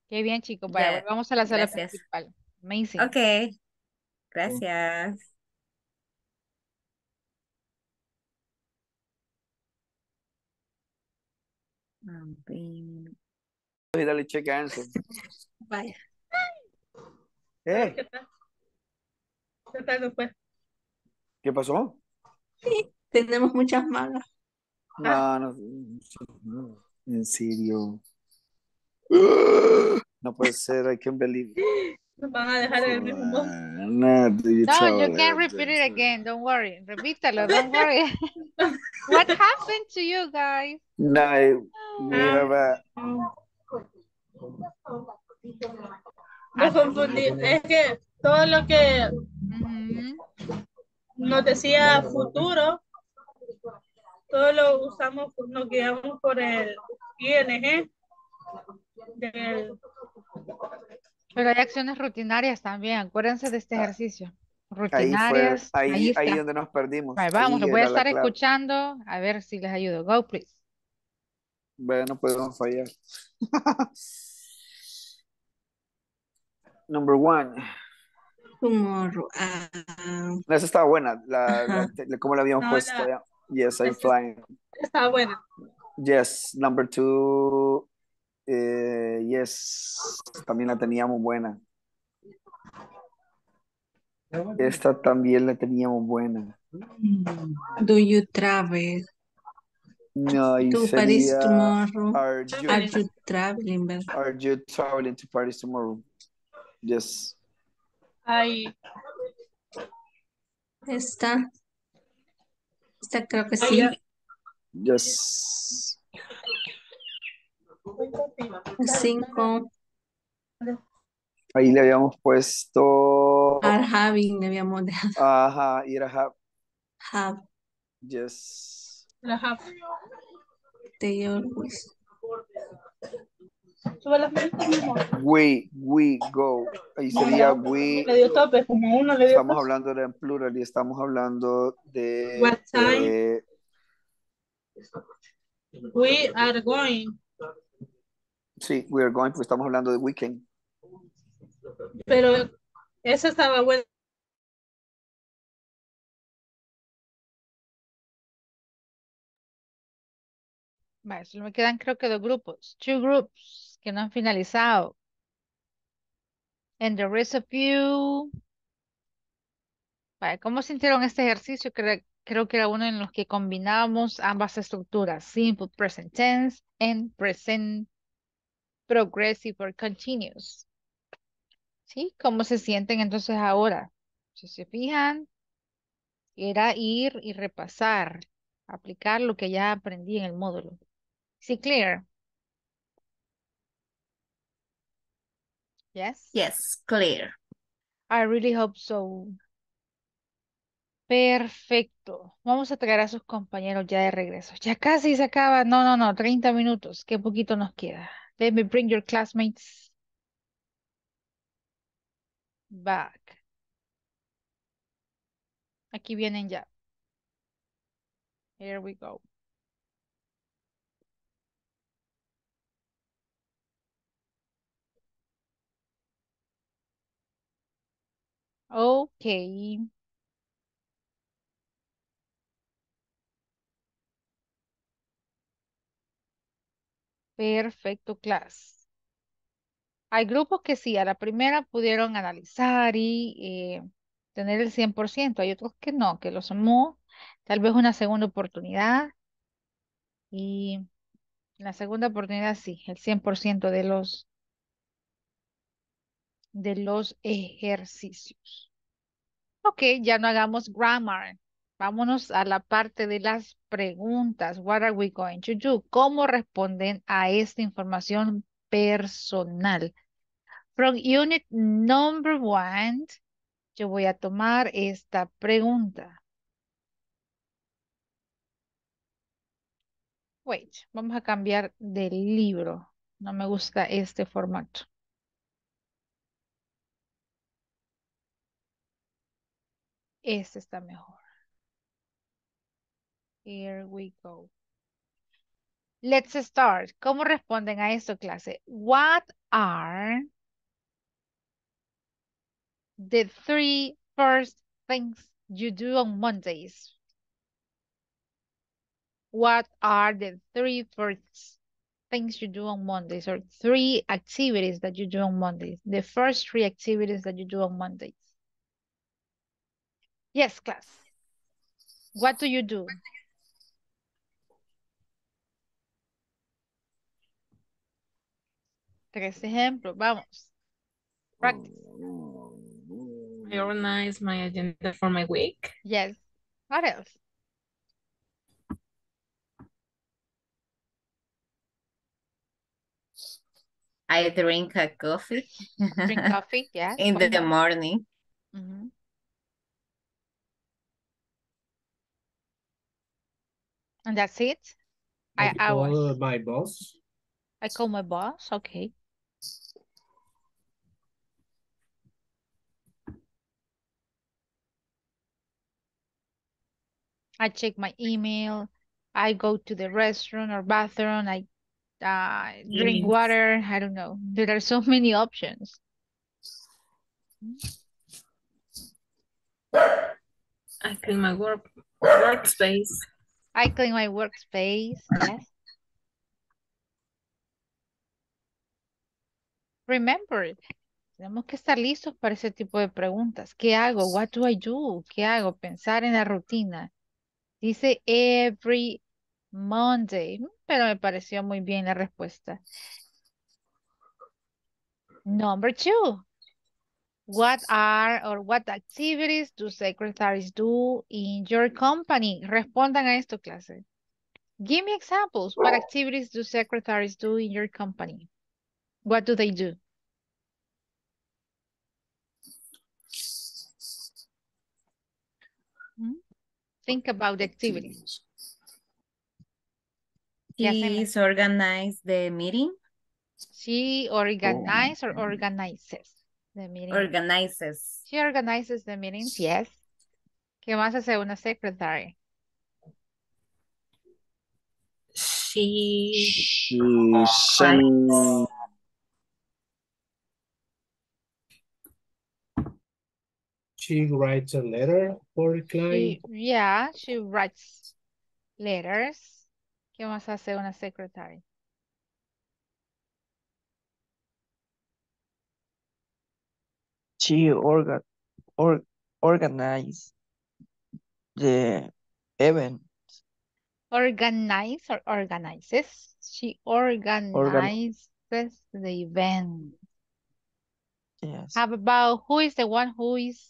Qué bien, chicos. Vale, yeah. Vamos a la sala Gracias. principal. Amazing. Ok. Gracias. Sí. Y dale check answer. Vaya. ¿Eh? ¿Qué tal? ¿Qué tal después? ¿Qué pasó? Sí, tenemos muchas malas. No, ah. no, no. En serio. No puede ser, I can't believe it. Nos van a dejar en el mismo modo. No, you can't repeat it again, don't worry. Repítalo, don't worry. What happened to you guys? No, we have a... Me confundí, es que todo lo que mm-hmm. nos decía futuro, todo lo usamos, nos guiamos por el I N G. Del... Pero hay acciones rutinarias también, acuérdense de este ejercicio. Rutinarias. Ahí, fue, ahí, ahí, ahí donde nos perdimos. Right, vamos, lo voy a estar escuchando, a ver si les ayudo. Go, please. Bueno, podemos fallar. Number one. Tomorrow. Uh, Esa estaba buena, la, la, la, como la habíamos no, puesto. La, yes, I'm flying. Estaba buena. Yes, number two. Eh, yes, también la teníamos buena. Esta también la teníamos buena. Do you travel? No, you to said, Paris yeah, tomorrow. Are you, are you traveling? But... Are you traveling to Paris tomorrow? Yes. I. Esta. Esta creo que sí. Yes. Cinco. Ahí le habíamos puesto... Are having, le habíamos dejado. Ajá, ir a have. Have. Yes. La have. They always. Sube las manos. We, we go. Ahí sería we. Le dio tope, como uno le dio tope. Estamos hablando de en plural y estamos hablando de... What time? Eh, we are going. Sí, we are going, pues estamos hablando de weekend. Pero esa estaba buena. Vale, solo me quedan creo que dos grupos. Two groups que no han finalizado. And the rest of you. Vale, ¿cómo sintieron este ejercicio? Creo, creo que era uno en los que combinamos ambas estructuras. Simple present tense and present progressive or continuous. ¿Sí? ¿Cómo se sienten entonces ahora? Si se fijan, era ir y repasar, aplicar lo que ya aprendí en el módulo. ¿Sí, clear? Yes? Yes, clear. I really hope so. Perfecto. Vamos a traer a sus compañeros ya de regreso. Ya casi se acaba. No, no, no. treinta minutos. Qué poquito nos queda. Let me bring your classmates back. Aquí vienen ya. Here we go. Okay. Perfecto, class. Hay grupos que sí, a la primera pudieron analizar y eh, tener el cien por ciento. Hay otros que no, que lo sumó. Tal vez una segunda oportunidad. Y en la segunda oportunidad sí, el cien por ciento de los, de los ejercicios. Ok, ya no hagamos grammar. Vámonos a la parte de las preguntas. What are we going to do? ¿Cómo responden a esta información personal? From unit number one, yo voy a tomar esta pregunta. Wait, vamos a cambiar de libro. No me gusta este formato. Este está mejor. Here we go. Let's start. ¿Cómo responden a esto, clase? What are the three first things you do on Mondays? What are the three first things you do on Mondays? Or three activities that you do on Mondays? The first three activities that you do on Mondays. Yes, class. What do you do? Tres ejemplos, vamos. Practice. I organize my agenda for my week. Yes. What else? I drink a coffee. Drink coffee, yeah. In the morning. Mm-hmm. And that's it? I, I call I my boss. I call my boss, okay. I check my email. I go to the restaurant or bathroom. I uh, drink yes. water. I don't know. There are so many options. I clean my work workspace. I clean my workspace. Yes. Remember. Tenemos que estar listos para ese tipo de preguntas. ¿Qué hago? What do I do? ¿Qué hago? Pensar en la rutina. Dice every Monday, pero me pareció muy bien la respuesta. Number two. What are or what activities do secretaries do in your company? Respondan a esto, clase. Give me examples. What activities do secretaries do in your company? What do they do? Hmm? Think about the activities. Please organize the meeting. She organizes or organizes the meeting. Organizes. She organizes the meetings, yes. ¿Qué más hace una secretary? She... She sends... She writes a letter for a client. She, yeah, she writes letters. ¿Qué más hace una secretary? She orga, or, organize the event. Organize or organizes. She organizes Organ the event. Yes. How about who is the one who is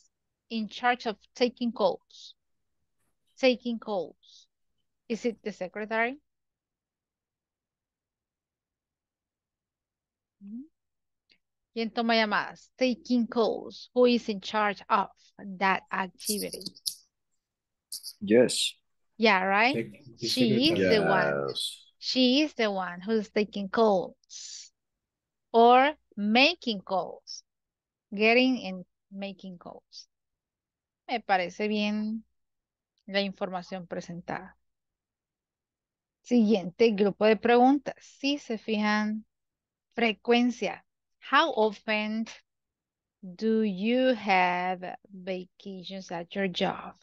in charge of taking calls? Taking calls. Is it the secretary? Mm-hmm. ¿Quién toma llamadas? Taking calls. Who is in charge of that activity? Yes. Yeah, right? Take, she is yes. the one. She is the one who's taking calls. Or making calls. Getting and making calls. Me parece bien la información presentada. Siguiente grupo de preguntas. Si se fijan, frecuencia. How often do you have vacations at your job?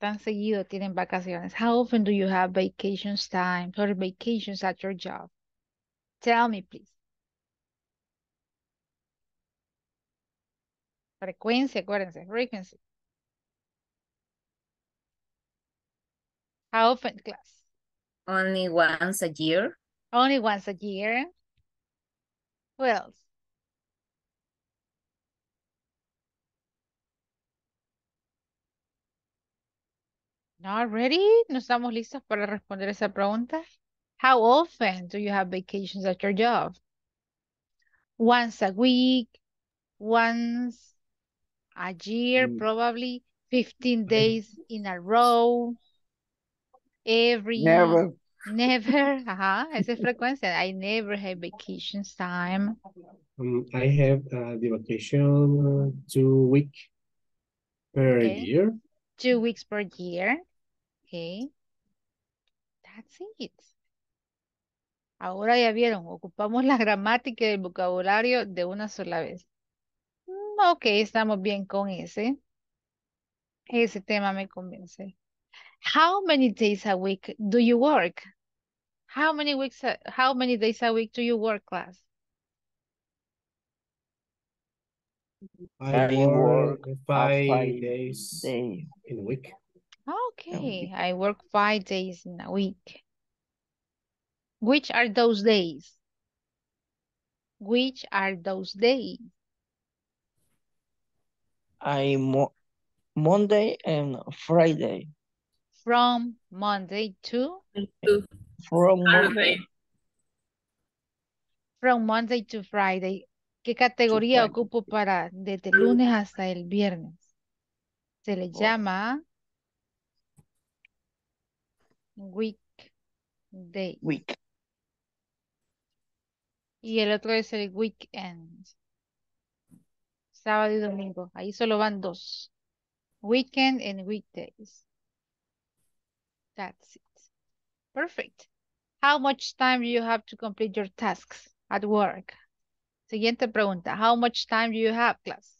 Tan seguido tienen vacaciones. How often do you have vacations time or vacations at your job? Tell me, please. Frecuencia, acuérdense, frequency. How often, class? Only once a year. Only once a year. Who else? Not ready? ¿No estamos listos para responder esa pregunta? How often do you have vacations at your job? Once a week, once a year, probably fifteen days in a row, every Never. Year. Never, ajá, esa es frecuencia. I never have vacations time. Um, I have uh, the vacation uh, two weeks per okay. year. Two weeks per year. Okay. That's it. Ahora ya vieron, ocupamos la gramática y el vocabulario de una sola vez. Mm, ok, estamos bien con ese. Ese tema me convence. How many days a week do you work? How many weeks? How many days a week do you work, class? I work five, five days day. in a week. Okay, I work five days in a week. Which are those days? Which are those days? I mo Monday and Friday. From Monday to? From Monday. From Monday to Friday. ¿Qué categoría ocupo para desde lunes hasta el viernes? Se le llama weekday. Week. Y el otro es el weekend. Sábado y domingo. Ahí solo van dos. Weekend and weekdays. That's it. Perfect. How much time do you have to complete your tasks at work? Siguiente pregunta. How much time do you have, class?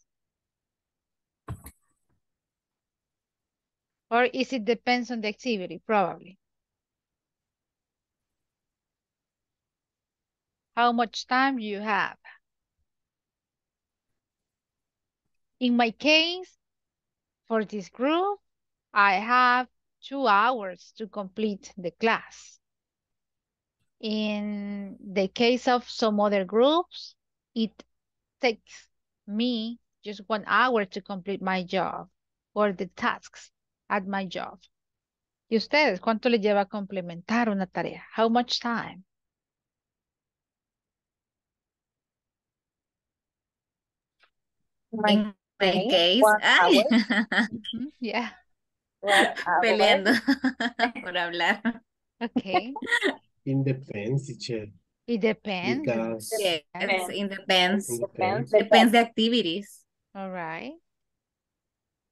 Or is it depends on the activity, probably? How much time do you have? In my case, for this group, I have two hours to complete the class. In the case of some other groups, it takes me just one hour to complete my job or the tasks at my job. ¿Y ustedes cuánto les lleva a complementar una tarea? How much time? My, In my case, ay. Yeah. Peleando por hablar. Okay. It depends, teacher. It depends. Because yes, it depends. It depends. Depends the activities. All right.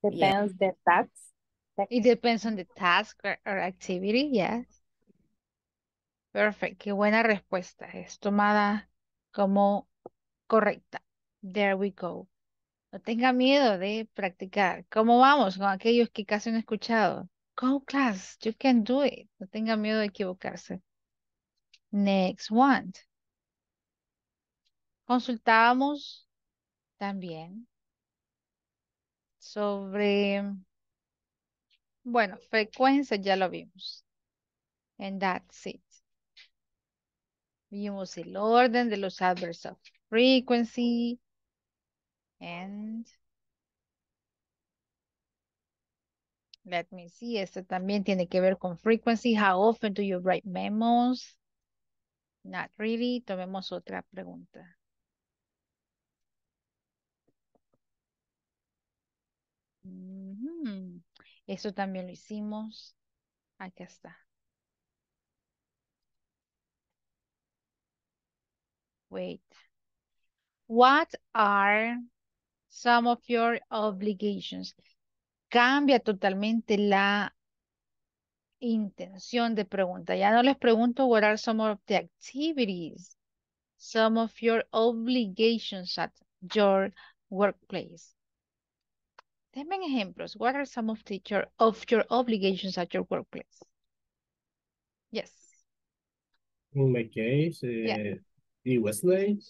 Depends yeah. the tasks. It depends on the task or, or activity, yes. Perfect. Qué buena respuesta. Es tomada como correcta. There we go. No tenga miedo de practicar. ¿Cómo vamos con aquellos que casi no han escuchado? Go class, you can do it. No tenga miedo de equivocarse. Next one. Consultábamos también sobre, bueno, frecuencia ya lo vimos. And that's it. Vimos el orden de los adverbs of frequency. And let me see, esto también tiene que ver con frequency. How often do you write memos? Not really. Tomemos otra pregunta. Mm-hmm. Eso también lo hicimos. Acá está. Wait. What are some of your obligations? Cambia totalmente la intención de pregunta. Ya no les pregunto what are some of the activities, some of your obligations at your workplace. Denme ejemplos. What are some of, the, your, of your obligations at your workplace? Yes. In my case, uh, yeah. It was late.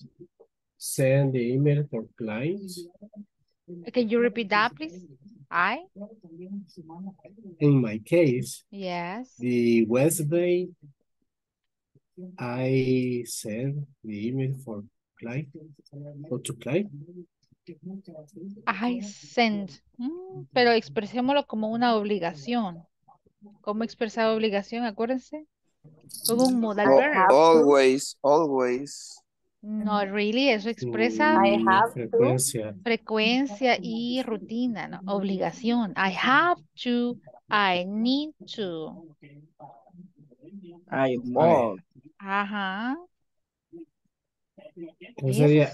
Send the email for clients. Can you repeat that, please? I? In my case, yes. The Wednesday, I send the email for client or to client. I send. Mm, pero expresémoslo como una obligación. ¿Cómo expresar obligación? Acuérdense. Como un modal verbo. Always, always. No, really, eso expresa I have frecuencia. To, frecuencia y rutina, ¿no? Obligación. I have to, I need to. I must. Ajá. ¿Qué sería?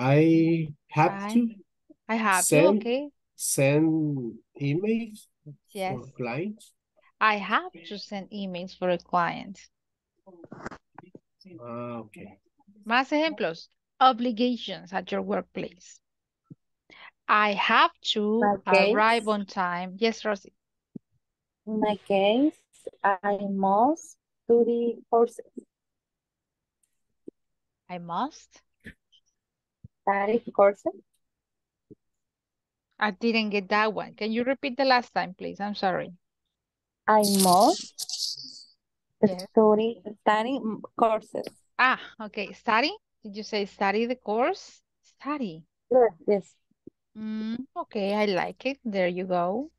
I have to. I have send, to, okay. Send emails yes. for clients. I have to send emails for a client. Ah, okay. Más ejemplos. Obligations at your workplace. I have to case, arrive on time. Yes, Rosie. In my case, I must do the courses. I must? Study courses. I didn't get that one. Can you repeat the last time, please? I'm sorry. I must yes. study, study courses. Ah, okay. Study? Did you say study the course? Study. Yes. Mm, okay, I like it. There you go.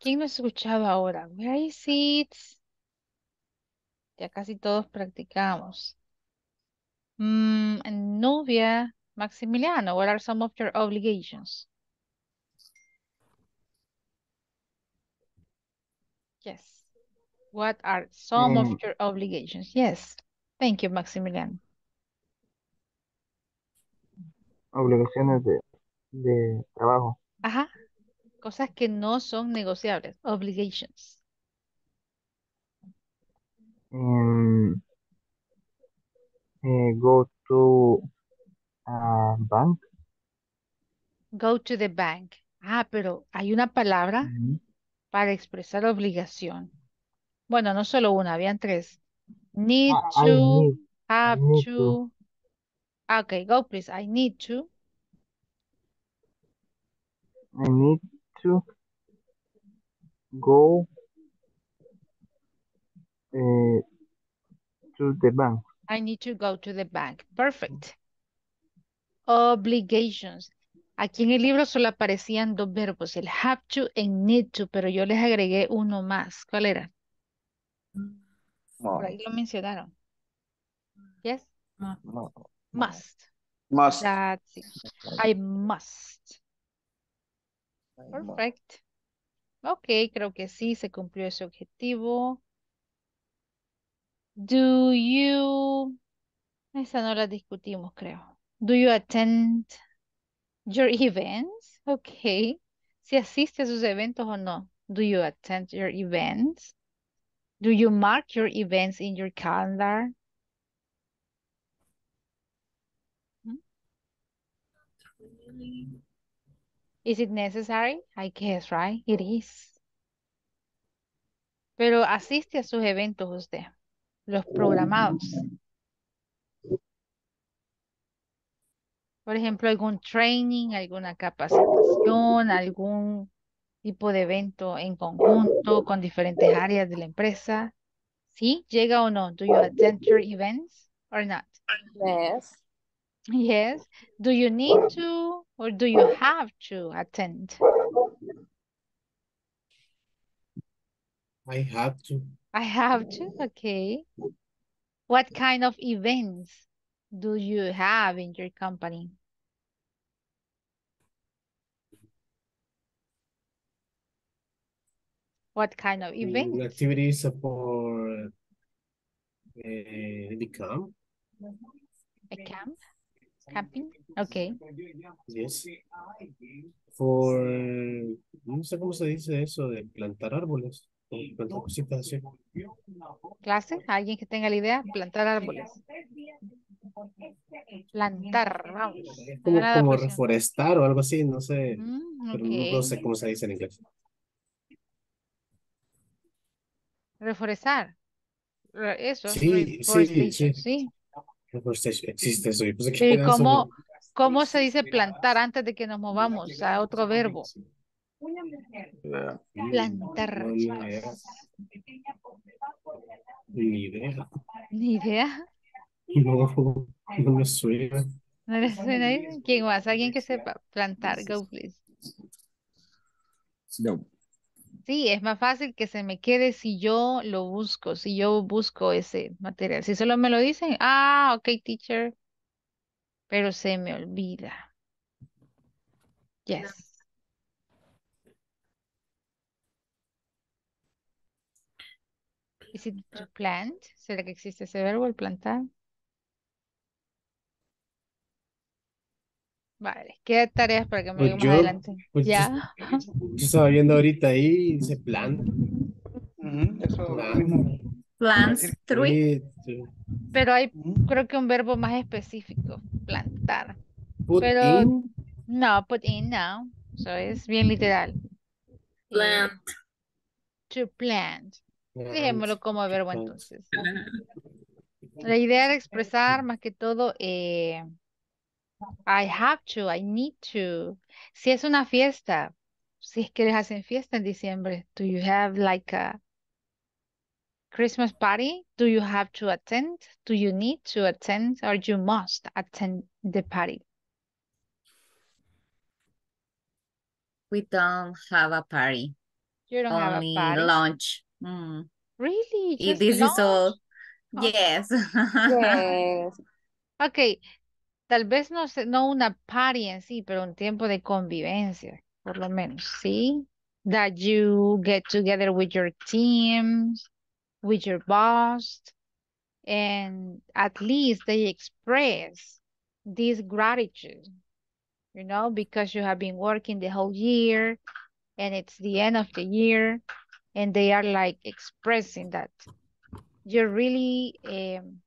¿Quién nos escuchaba ahora? Where is it? Ya casi todos practicamos. Mm, Nubia, Maximiliano, what are some of your obligations? Yes. What are some mm. of your obligations? Yes. Thank you, Maximiliano. Obligaciones de, de trabajo. Ajá. Cosas que no son negociables. Obligations. Um, uh, go to a bank. Go to the bank. Ah, pero hay una palabra mm-hmm. para expresar obligación. Bueno, no solo una, habían tres. Need I, to, I need, have need to. to. Okay, go please. I need to. I need to. go uh, to the bank. I need to go to the bank. Perfect. Obligations. Aquí en el libro solo aparecían dos verbos, el have to and need to, pero yo les agregué uno más. ¿Cuál era? Por ahí lo mencionaron. Yes? Must. Must. That's it. I must. Perfect. Ok, creo que sí, se cumplió ese objetivo. Do you... Esa no la discutimos, creo. Do you attend... your events, ok. Si asiste a sus eventos o no. Do you attend your events? Do you mark your events in your calendar? Hmm? Is it necessary? I guess, right? It is. Pero asiste a sus eventos usted. Los programados. Por ejemplo, algún training, alguna capacitación, algún tipo de evento en conjunto con diferentes áreas de la empresa. ¿Sí? ¿Llega o no? Do you attend your events or not? Yes. Yes. Do you need to or do you have to attend? I have to. I have to, okay. What kind of events do you have in your company? What kind of event? Activities for uh, the camp. A camp? Camping? Okay. Yes. For, no sé cómo se dice eso de plantar árboles. Plantar cositas así. ¿Clase? ¿Alguien que tenga la idea? Plantar árboles. Plantar, vamos. Es como, como reforestar o algo así, no sé. Mm, okay. Pero no sé cómo se dice en inglés. Reforestar. Eso. Sí, sí, sí. ¿Sí? Reforestation existe eso. Pues aquí ¿Y cómo, sobre... cómo se dice plantar antes de que nos movamos a otro verbo? Plantar. Ni idea. Ni idea. No, no me suena. ¿No le suena ahí? ¿Quién más? ¿Alguien que sepa plantar? Go, please. No. Sí, es más fácil que se me quede si yo lo busco, si yo busco ese material. Si solo me lo dicen, ah, ok, teacher. Pero se me olvida. Yes. Is it to plant? ¿Será que existe ese verbo, el plantar? Vale, queda tareas para que me digan pues más adelante. Pues ya. Yo, yo estaba viendo ahorita ahí, dice plant. Uh-huh, eso plant. Plants, tree. Pero hay, creo que un verbo más específico, plantar. Put Pero, in. No, put in, no. Eso es bien literal. Plant. To plant. Dejémoslo como verbo entonces. La idea era expresar más que todo... Eh, I have to, I need to. Si es una fiesta, si es que les hacen fiesta en diciembre, do you have like a Christmas party? Do you have to attend? Do you need to attend? Or you must attend the party? We don't have a party. You don't Only have a party? Lunch. Mm. Really? Just this lunch? Is all. Oh. Yes. Yes. Okay. Tal vez no, no una party en sí, pero un tiempo de convivencia, por lo menos, ¿sí? That you get together with your team, with your boss, and at least they express this gratitude, you know, because you have been working the whole year, and it's the end of the year, and they are like expressing that you're really um,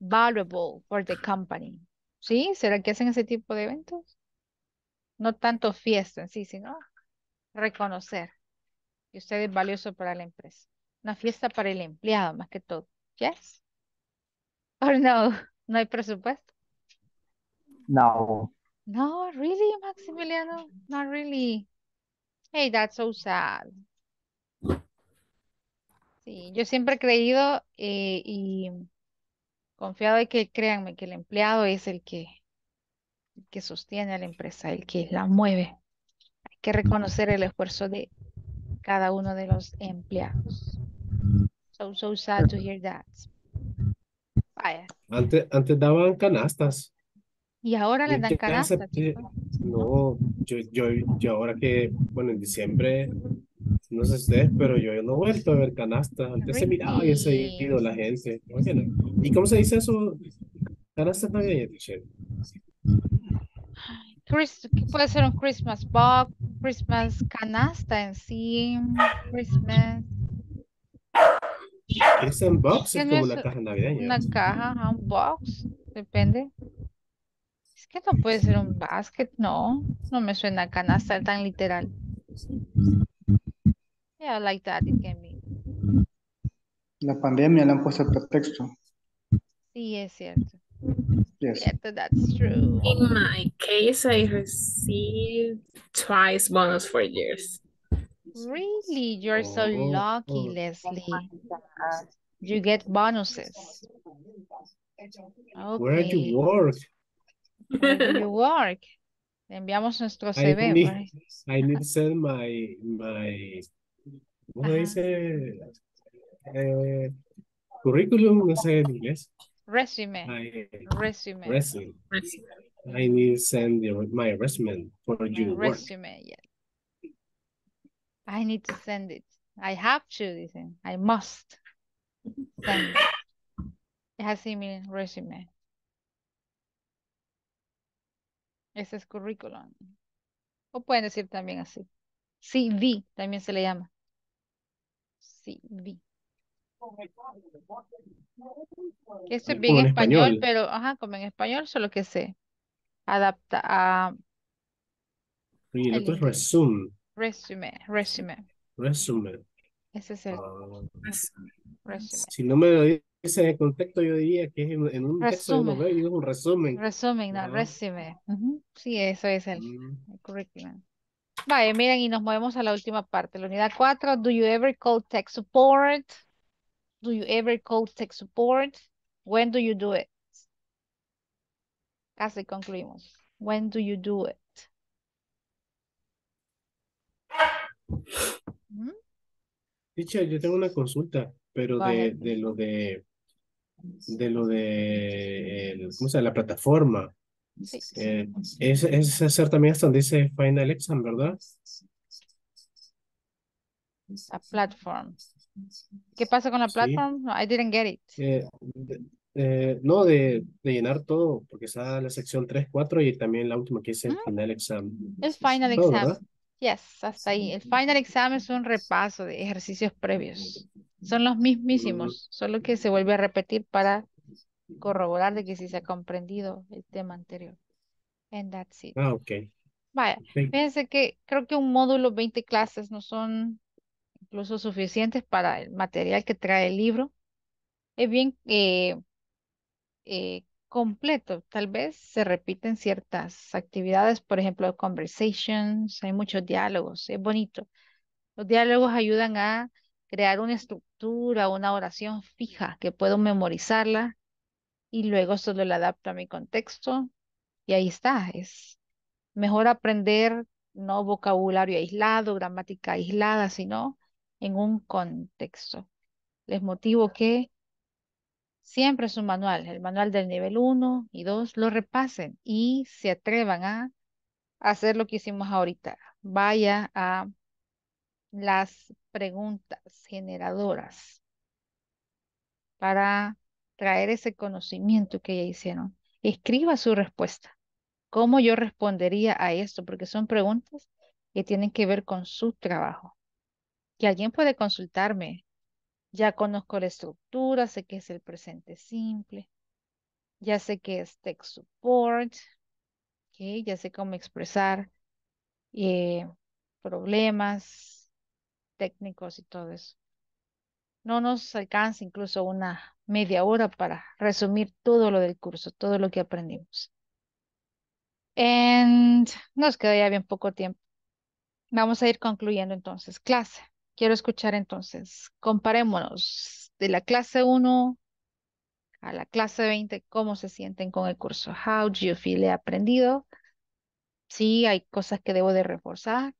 valuable for the company. ¿Sí? ¿Será que hacen ese tipo de eventos? No tanto fiesta en sí, sino reconocer que usted es valioso para la empresa. Una fiesta para el empleado, más que todo. ¿Yes? ¿O no? ¿No hay presupuesto? No. No, really, Maximiliano? Not really. Hey, that's so sad. Sí, yo siempre he creído eh, y confiado en que, créanme, que el empleado es el que, el que sostiene a la empresa, el que la mueve. Hay que reconocer el esfuerzo de cada uno de los empleados. So, so sad to hear that. Vaya. Antes, antes daban canastas. Y ahora les dan canastas. No, yo, yo, yo ahora que, bueno, en diciembre, no sé ustedes, pero yo, yo no he vuelto a ver canastas. Antes se miraba y se ha ido la gente. Oye, no. ¿Y cómo se dice eso? Canastas navideñas. Puede ser un Christmas box, Christmas canasta en sí, Christmas. Es un box, es como una caja navideña. Una caja, un box, depende. Es que no puede ser un basket, no. No me suena a canasta tan literal. Yeah, like that it can be. La pandemia le han puesto el pretexto. Sí, es cierto. Yes. Cierto, that's true. In my case, I received twice bonus for years. Really? You're so lucky, Leslie. You get bonuses. Okay. Where do you work? Where do you work? Le enviamos nuestro C V. I need, right? I need to send my, my ¿cómo dice? Eh, currículum, no sé en inglés. Resume. I, resume. Resume. Resume. I need to send the, my resume for you. Resume, yes. Yeah. I need to send it. I have to, dicen. I must send it. It has similar resume. Ese es currículum. O pueden decir también así. C V también se le llama. C V. Esto es bien en español, español, pero ajá, como en español, solo que se adapta a... Y el otro es resume. Resume, resume. Resume. Ese es el... Uh, resume. Si no me lo dice en el contexto, yo diría que es en, en un resume. Texto de novela, digo un resumen. Resumen, no, ah. resume. Uh-huh. Sí, eso es el, mm. el curriculum. Vale, miren, y nos movemos a la última parte. La unidad cuatro, do you ever call tech support? Do you ever call tech support? When do you do it? Casi concluimos. When do you do it? ¿Mm? Dicha, yo tengo una consulta, pero de, de lo de, de lo de, el, ¿cómo se llama? La plataforma. Sí. Eh, es, es hacer también hasta donde dice Final Exam, ¿verdad? La platform. ¿Qué pasa con la platform? Sí. No, I didn't get it. Eh, de, eh, no, de, de llenar todo, porque está la sección tres, cuatro y también la última que es el ¿Mm? Final Exam. El Final todo, Exam. ¿Verdad? Yes, hasta ahí. El Final Exam es un repaso de ejercicios previos. Son los mismísimos, mm. solo que se vuelve a repetir para corroborar de que sí se ha comprendido el tema anterior. And that's it. Ah, ok. Vaya, okay. Fíjense que creo que un módulo, veinte clases, no son incluso suficientes para el material que trae el libro. Es bien eh, eh, completo. Tal vez se repiten ciertas actividades, por ejemplo, conversations, hay muchos diálogos, es bonito. Los diálogos ayudan a crear una estructura, una oración fija que puedo memorizarla. Y luego solo la adapto a mi contexto y ahí está. Es mejor aprender no vocabulario aislado, gramática aislada, sino en un contexto. Les motivo que siempre su manual, el manual del nivel uno y dos, lo repasen y se atrevan a hacer lo que hicimos ahorita. Vaya a las preguntas generadoras para traer ese conocimiento que ya hicieron. Escriba su respuesta. ¿Cómo yo respondería a esto? Porque son preguntas que tienen que ver con su trabajo. Que alguien puede consultarme. Ya conozco la estructura, sé que es el presente simple. Ya sé que es tech support. ¿Okay? Ya sé cómo expresar eh, problemas técnicos y todo eso. No nos alcanza incluso una media hora para resumir todo lo del curso, todo lo que aprendimos. And nos queda ya bien poco tiempo. Vamos a ir concluyendo entonces clase. Quiero escuchar entonces, comparémonos de la clase uno a la clase veinte, ¿cómo se sienten con el curso? How do you feel? ¿He aprendido? Sí, hay cosas que debo de reforzar.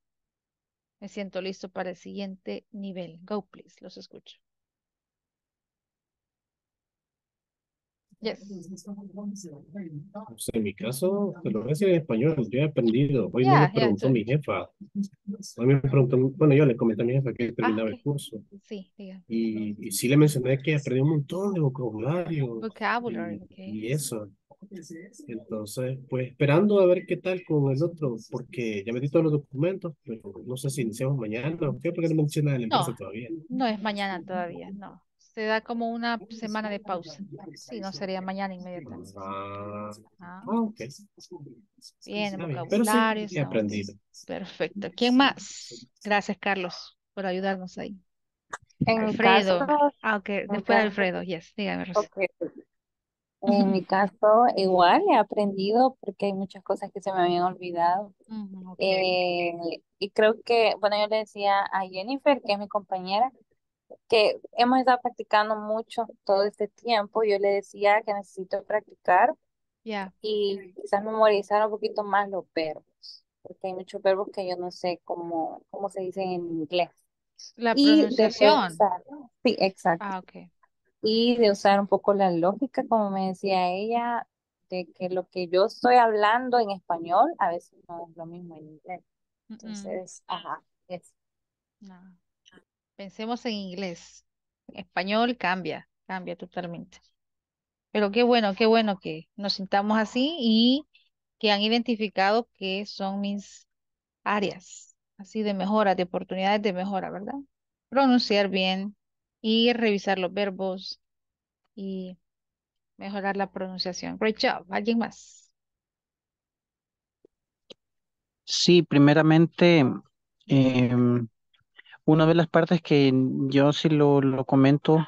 Me siento listo para el siguiente nivel. Go, please. Los escucho. Yes. Pues en mi caso, lo voy a decir en español. Yo he aprendido. Hoy yeah, me preguntó yeah, mi jefa. Hoy me preguntó, bueno, yo le comenté a mi jefa que terminaba ah, el curso. Sí, diga. Y, y sí le mencioné que aprendí un montón de vocabulario. Vocabulario, ok. Y eso. Entonces, pues esperando a ver qué tal con el otro, porque ya metí todos los documentos, pero no sé si iniciamos mañana o qué, porque no menciona el empresa todavía. No es mañana todavía, no. Se da como una semana de pausa. Sí, no sería mañana inmediatamente. Ah, ah. ok. Bien, vocabulario. Sí, he aprendido. Perfecto. ¿Quién más? Gracias, Carlos, por ayudarnos ahí. En Alfredo. Caso, ah, ok. Después okay. de Alfredo, yes. Dígame, Rosa. Okay. En mi caso, igual he aprendido porque hay muchas cosas que se me habían olvidado. Uh-huh, okay. eh, y creo que, bueno, yo le decía a Jennifer, que es mi compañera, que hemos estado practicando mucho todo este tiempo. Yo le decía que necesito practicar yeah. y quizás memorizar un poquito más los verbos, porque hay muchos verbos que yo no sé cómo, cómo se dicen en inglés. La pronunciación. Sí, exacto. Ah, okay. Y de usar un poco la lógica, como me decía ella, de que lo que yo estoy hablando en español a veces no es lo mismo en inglés. Entonces, mm-mm. ajá, yes. no. Pensemos en inglés. En español cambia, cambia totalmente. Pero qué bueno, qué bueno que nos sintamos así y que han identificado que son mis áreas, así de mejora, de oportunidades de mejora, ¿verdad? Pronunciar bien. Y revisar los verbos y mejorar la pronunciación. Great job. ¿Alguien más? Sí, primeramente, eh, una de las partes que yo sí lo, lo comento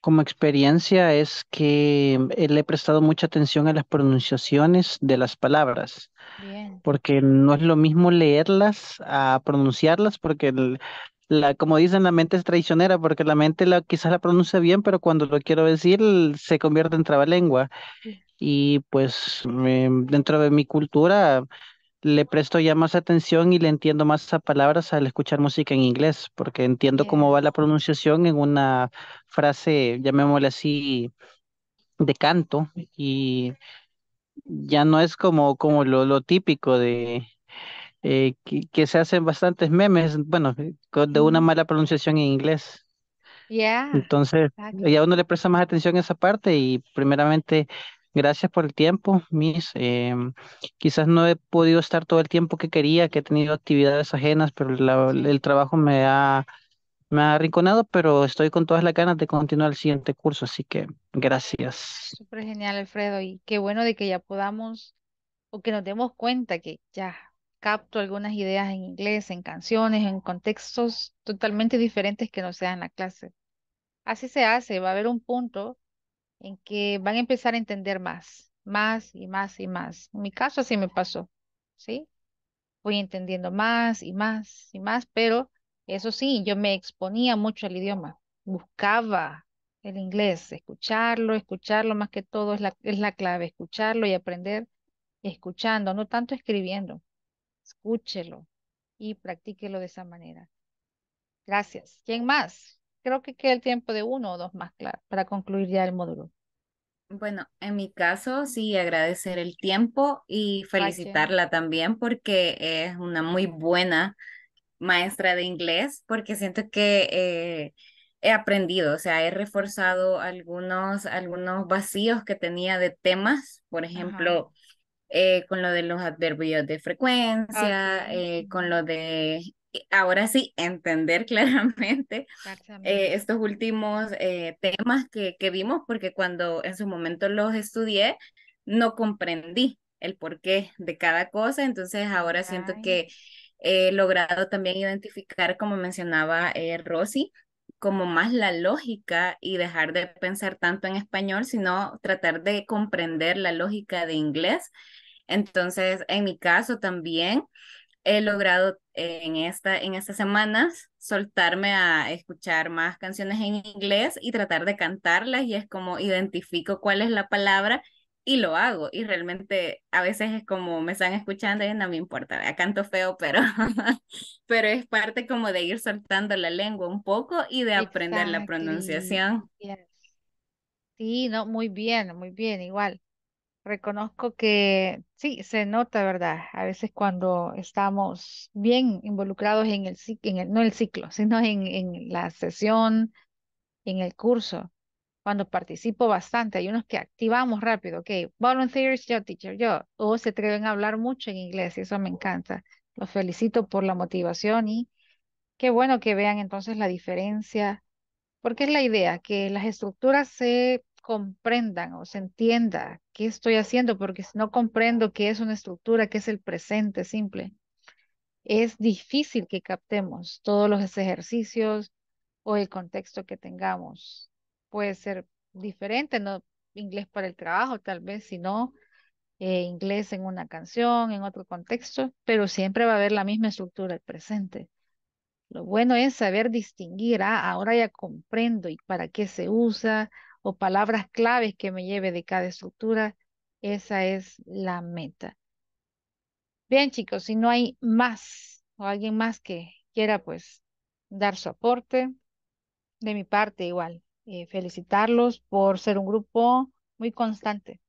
como experiencia es que le he prestado mucha atención a las pronunciaciones de las palabras. Bien. Porque no es lo mismo leerlas a pronunciarlas porque... el, La, como dicen, la mente es traicionera porque la mente la, quizás la pronuncia bien, pero cuando lo quiero decir se convierte en trabalengua. Y pues eh, dentro de mi cultura le presto ya más atención y le entiendo más a palabras al escuchar música en inglés, porque entiendo sí. cómo va la pronunciación en una frase, llamémosle así, de canto. Y ya no es como, como lo, lo típico de... Eh, que, que se hacen bastantes memes, bueno, de una mala pronunciación en inglés. Yeah, Entonces, exactly. ya uno le presta más atención a esa parte y primeramente, gracias por el tiempo, Miss. Eh, quizás no he podido estar todo el tiempo que quería, que he tenido actividades ajenas, pero la, el trabajo me ha, me ha arrinconado, pero estoy con todas las ganas de continuar el siguiente curso, así que gracias. Súper genial, Alfredo, y qué bueno de que ya podamos, o que nos demos cuenta que ya... capto algunas ideas en inglés, en canciones, en contextos totalmente diferentes que no sean la clase. Así se hace, va a haber un punto en que van a empezar a entender más, más y más y más. En mi caso así me pasó, ¿sí? Voy entendiendo más y más y más, pero eso sí, yo me exponía mucho al idioma. Buscaba el inglés, escucharlo, escucharlo más que todo es la, es la clave, escucharlo y aprender escuchando, no tanto escribiendo. Escúchelo y practíquelo de esa manera. Gracias. ¿Quién más? Creo que queda el tiempo de uno o dos más, claro, para concluir ya el módulo. Bueno, en mi caso, sí, agradecer el tiempo y felicitarla Gracias. también porque es una muy buena maestra de inglés, porque siento que eh, he aprendido, o sea, he reforzado algunos, algunos vacíos que tenía de temas, por ejemplo... Ajá. Eh, con lo de los adverbios de frecuencia, okay. eh, con lo de, ahora sí, entender claramente eh, estos últimos eh, temas que, que vimos, porque cuando en su momento los estudié, no comprendí el porqué de cada cosa, entonces ahora okay. siento que he logrado también identificar, como mencionaba eh, Rosy, como más la lógica y dejar de pensar tanto en español, sino tratar de comprender la lógica de inglés. Entonces, en mi caso también, he logrado en, esta, en estas semanas soltarme a escuchar más canciones en inglés y tratar de cantarlas, y es como identifico cuál es la palabra y lo hago, y realmente a veces es como me están escuchando y no me importa, ¿verdad? Canto feo, pero, pero es parte como de ir soltando la lengua un poco y de aprender exactly. la pronunciación. Yes. Sí, no, muy bien, muy bien, igual. Reconozco que sí, se nota, ¿verdad? A veces cuando estamos bien involucrados en el ciclo, no el ciclo, sino en, en la sesión, en el curso, cuando participo bastante, hay unos que activamos rápido, ok, volunteers, yo, teacher, yo, o se atreven a hablar mucho en inglés, y eso me encanta. Los felicito por la motivación y qué bueno que vean entonces la diferencia, porque es la idea, que las estructuras se comprendan o se entienda qué estoy haciendo, porque si no comprendo qué es una estructura, qué es el presente simple, es difícil que captemos todos los ejercicios o el contexto que tengamos. Puede ser diferente, no inglés para el trabajo tal vez, sino eh, inglés en una canción, en otro contexto, pero siempre va a haber la misma estructura, el presente. Lo bueno es saber distinguir, ah, ahora ya comprendo y para qué se usa, o palabras claves que me lleve de cada estructura. Esa es la meta. Bien, chicos, si no hay más o alguien más que quiera pues dar su aporte, de mi parte igual, eh, felicitarlos por ser un grupo muy constante,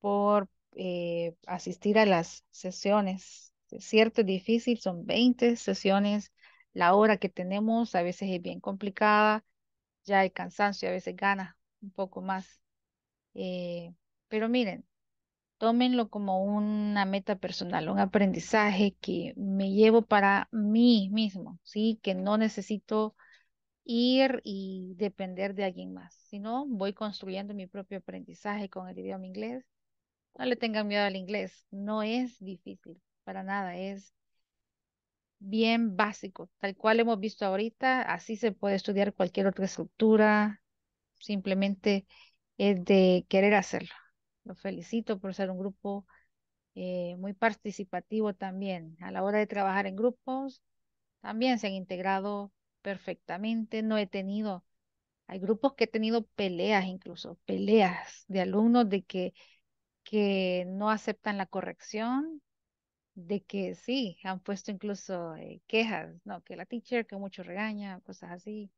por eh, asistir a las sesiones. Es cierto, es difícil, son veinte sesiones, la hora que tenemos a veces es bien complicada, ya el cansancio a veces gana un poco más, eh, pero miren, tómenlo como una meta personal, un aprendizaje que me llevo para mí mismo, sí, que no necesito ir y depender de alguien más, sino voy construyendo mi propio aprendizaje con el idioma inglés. No le tengan miedo al inglés, no es difícil para nada, es bien básico, tal cual hemos visto ahorita, así se puede estudiar cualquier otra estructura, simplemente es de querer hacerlo. Los felicito por ser un grupo eh, muy participativo también, a la hora de trabajar en grupos, también se han integrado perfectamente, no he tenido, hay grupos que he tenido peleas incluso, peleas de alumnos de que, que no aceptan la corrección, de que sí, han puesto incluso eh, quejas, no, que la teacher que mucho regaña, cosas así.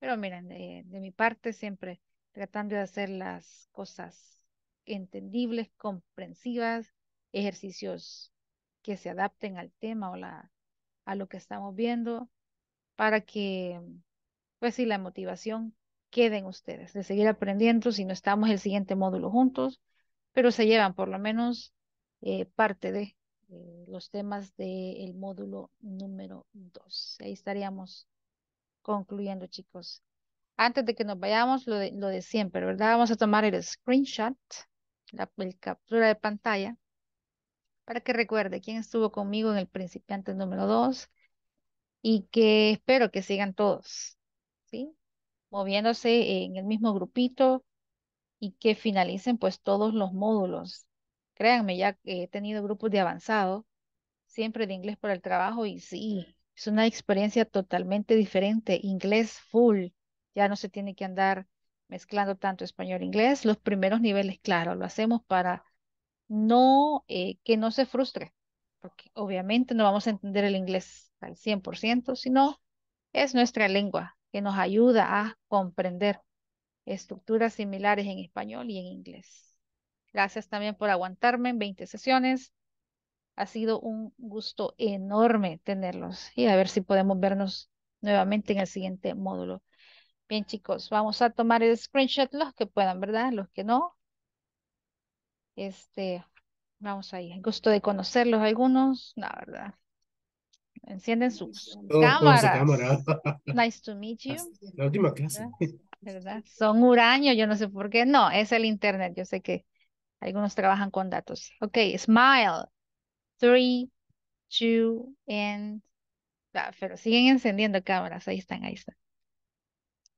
Pero miren, de, de mi parte siempre tratando de hacer las cosas entendibles, comprensivas, ejercicios que se adapten al tema o la, a lo que estamos viendo, para que, pues sí, la motivación quede en ustedes, de seguir aprendiendo, si no estamos el siguiente módulo juntos, pero se llevan por lo menos eh, parte de los temas del módulo número dos. Ahí estaríamos concluyendo, chicos. Antes de que nos vayamos, lo de, lo de siempre, ¿verdad? Vamos a tomar el screenshot, la el captura de pantalla, para que recuerde quién estuvo conmigo en el principiante número dos, y que espero que sigan todos, ¿sí? Moviéndose en el mismo grupito y que finalicen pues todos los módulos. Créanme, ya he tenido grupos de avanzado, siempre de inglés para el trabajo, y sí, es una experiencia totalmente diferente, inglés full, ya no se tiene que andar mezclando tanto español-inglés, los primeros niveles, claro, lo hacemos para no eh, que no se frustre, porque obviamente no vamos a entender el inglés al cien por ciento, sino es nuestra lengua que nos ayuda a comprender estructuras similares en español y en inglés. Gracias también por aguantarme en veinte sesiones. Ha sido un gusto enorme tenerlos. Y a ver si podemos vernos nuevamente en el siguiente módulo. Bien, chicos, vamos a tomar el screenshot los que puedan, ¿verdad? Los que no. Este, vamos ahí. Gusto de conocerlos algunos. No, ¿verdad? Encienden sus oh, cámaras. Cámara. Nice to meet you. La última clase. ¿Verdad? ¿Verdad? Son huraños, yo no sé por qué. No, es el internet, yo sé que algunos trabajan con datos. Ok, smile. Three, two, and... Ah, pero siguen encendiendo cámaras. Ahí están, ahí están.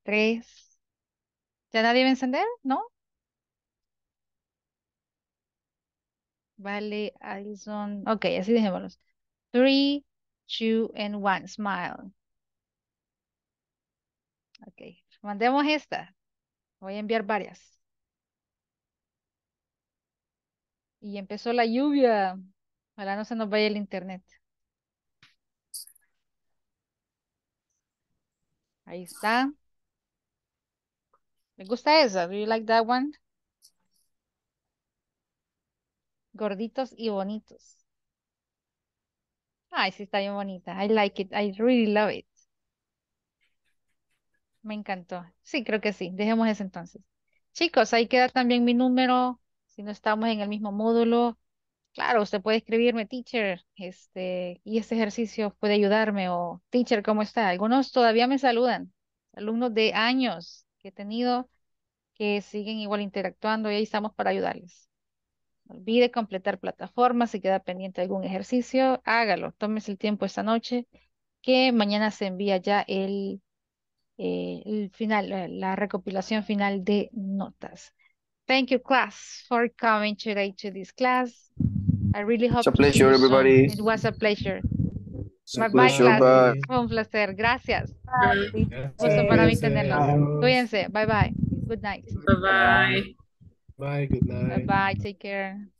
Tres. ¿Ya nadie va a encender? ¿No? Vale, Alison. Ok, así dejémoslos. Three, two, and one. Smile. Ok, mandemos esta. Voy a enviar varias. Y empezó la lluvia. Ojalá no se nos vaya el internet. Ahí está. Me gusta esa. Do you like that one? Gorditos y bonitos. Ay, sí está bien bonita. I like it. I really love it. Me encantó. Sí, creo que sí. Dejemos eso entonces. Chicos, ahí queda también mi número. Si no estamos en el mismo módulo. Claro, usted puede escribirme, teacher, este, y este ejercicio puede ayudarme. O, teacher, ¿cómo está? Algunos todavía me saludan. Alumnos de años que he tenido que siguen igual interactuando y ahí estamos para ayudarles. No olvide completar plataformas, si queda pendiente algún ejercicio, hágalo. Tómese el tiempo esta noche, que mañana se envía ya el, eh, el final, la recopilación final de notas. Thank you, class, for coming today to this class. I really hope it's a pleasure, everybody. Soon. It was a pleasure. Bye bye, class. Fue un placer. Gracias. Bye. Bye. Gusto para mí tenerlos. Cuídense. Bye bye. Good night. Bye bye. Bye. Good night. Bye bye. Take care.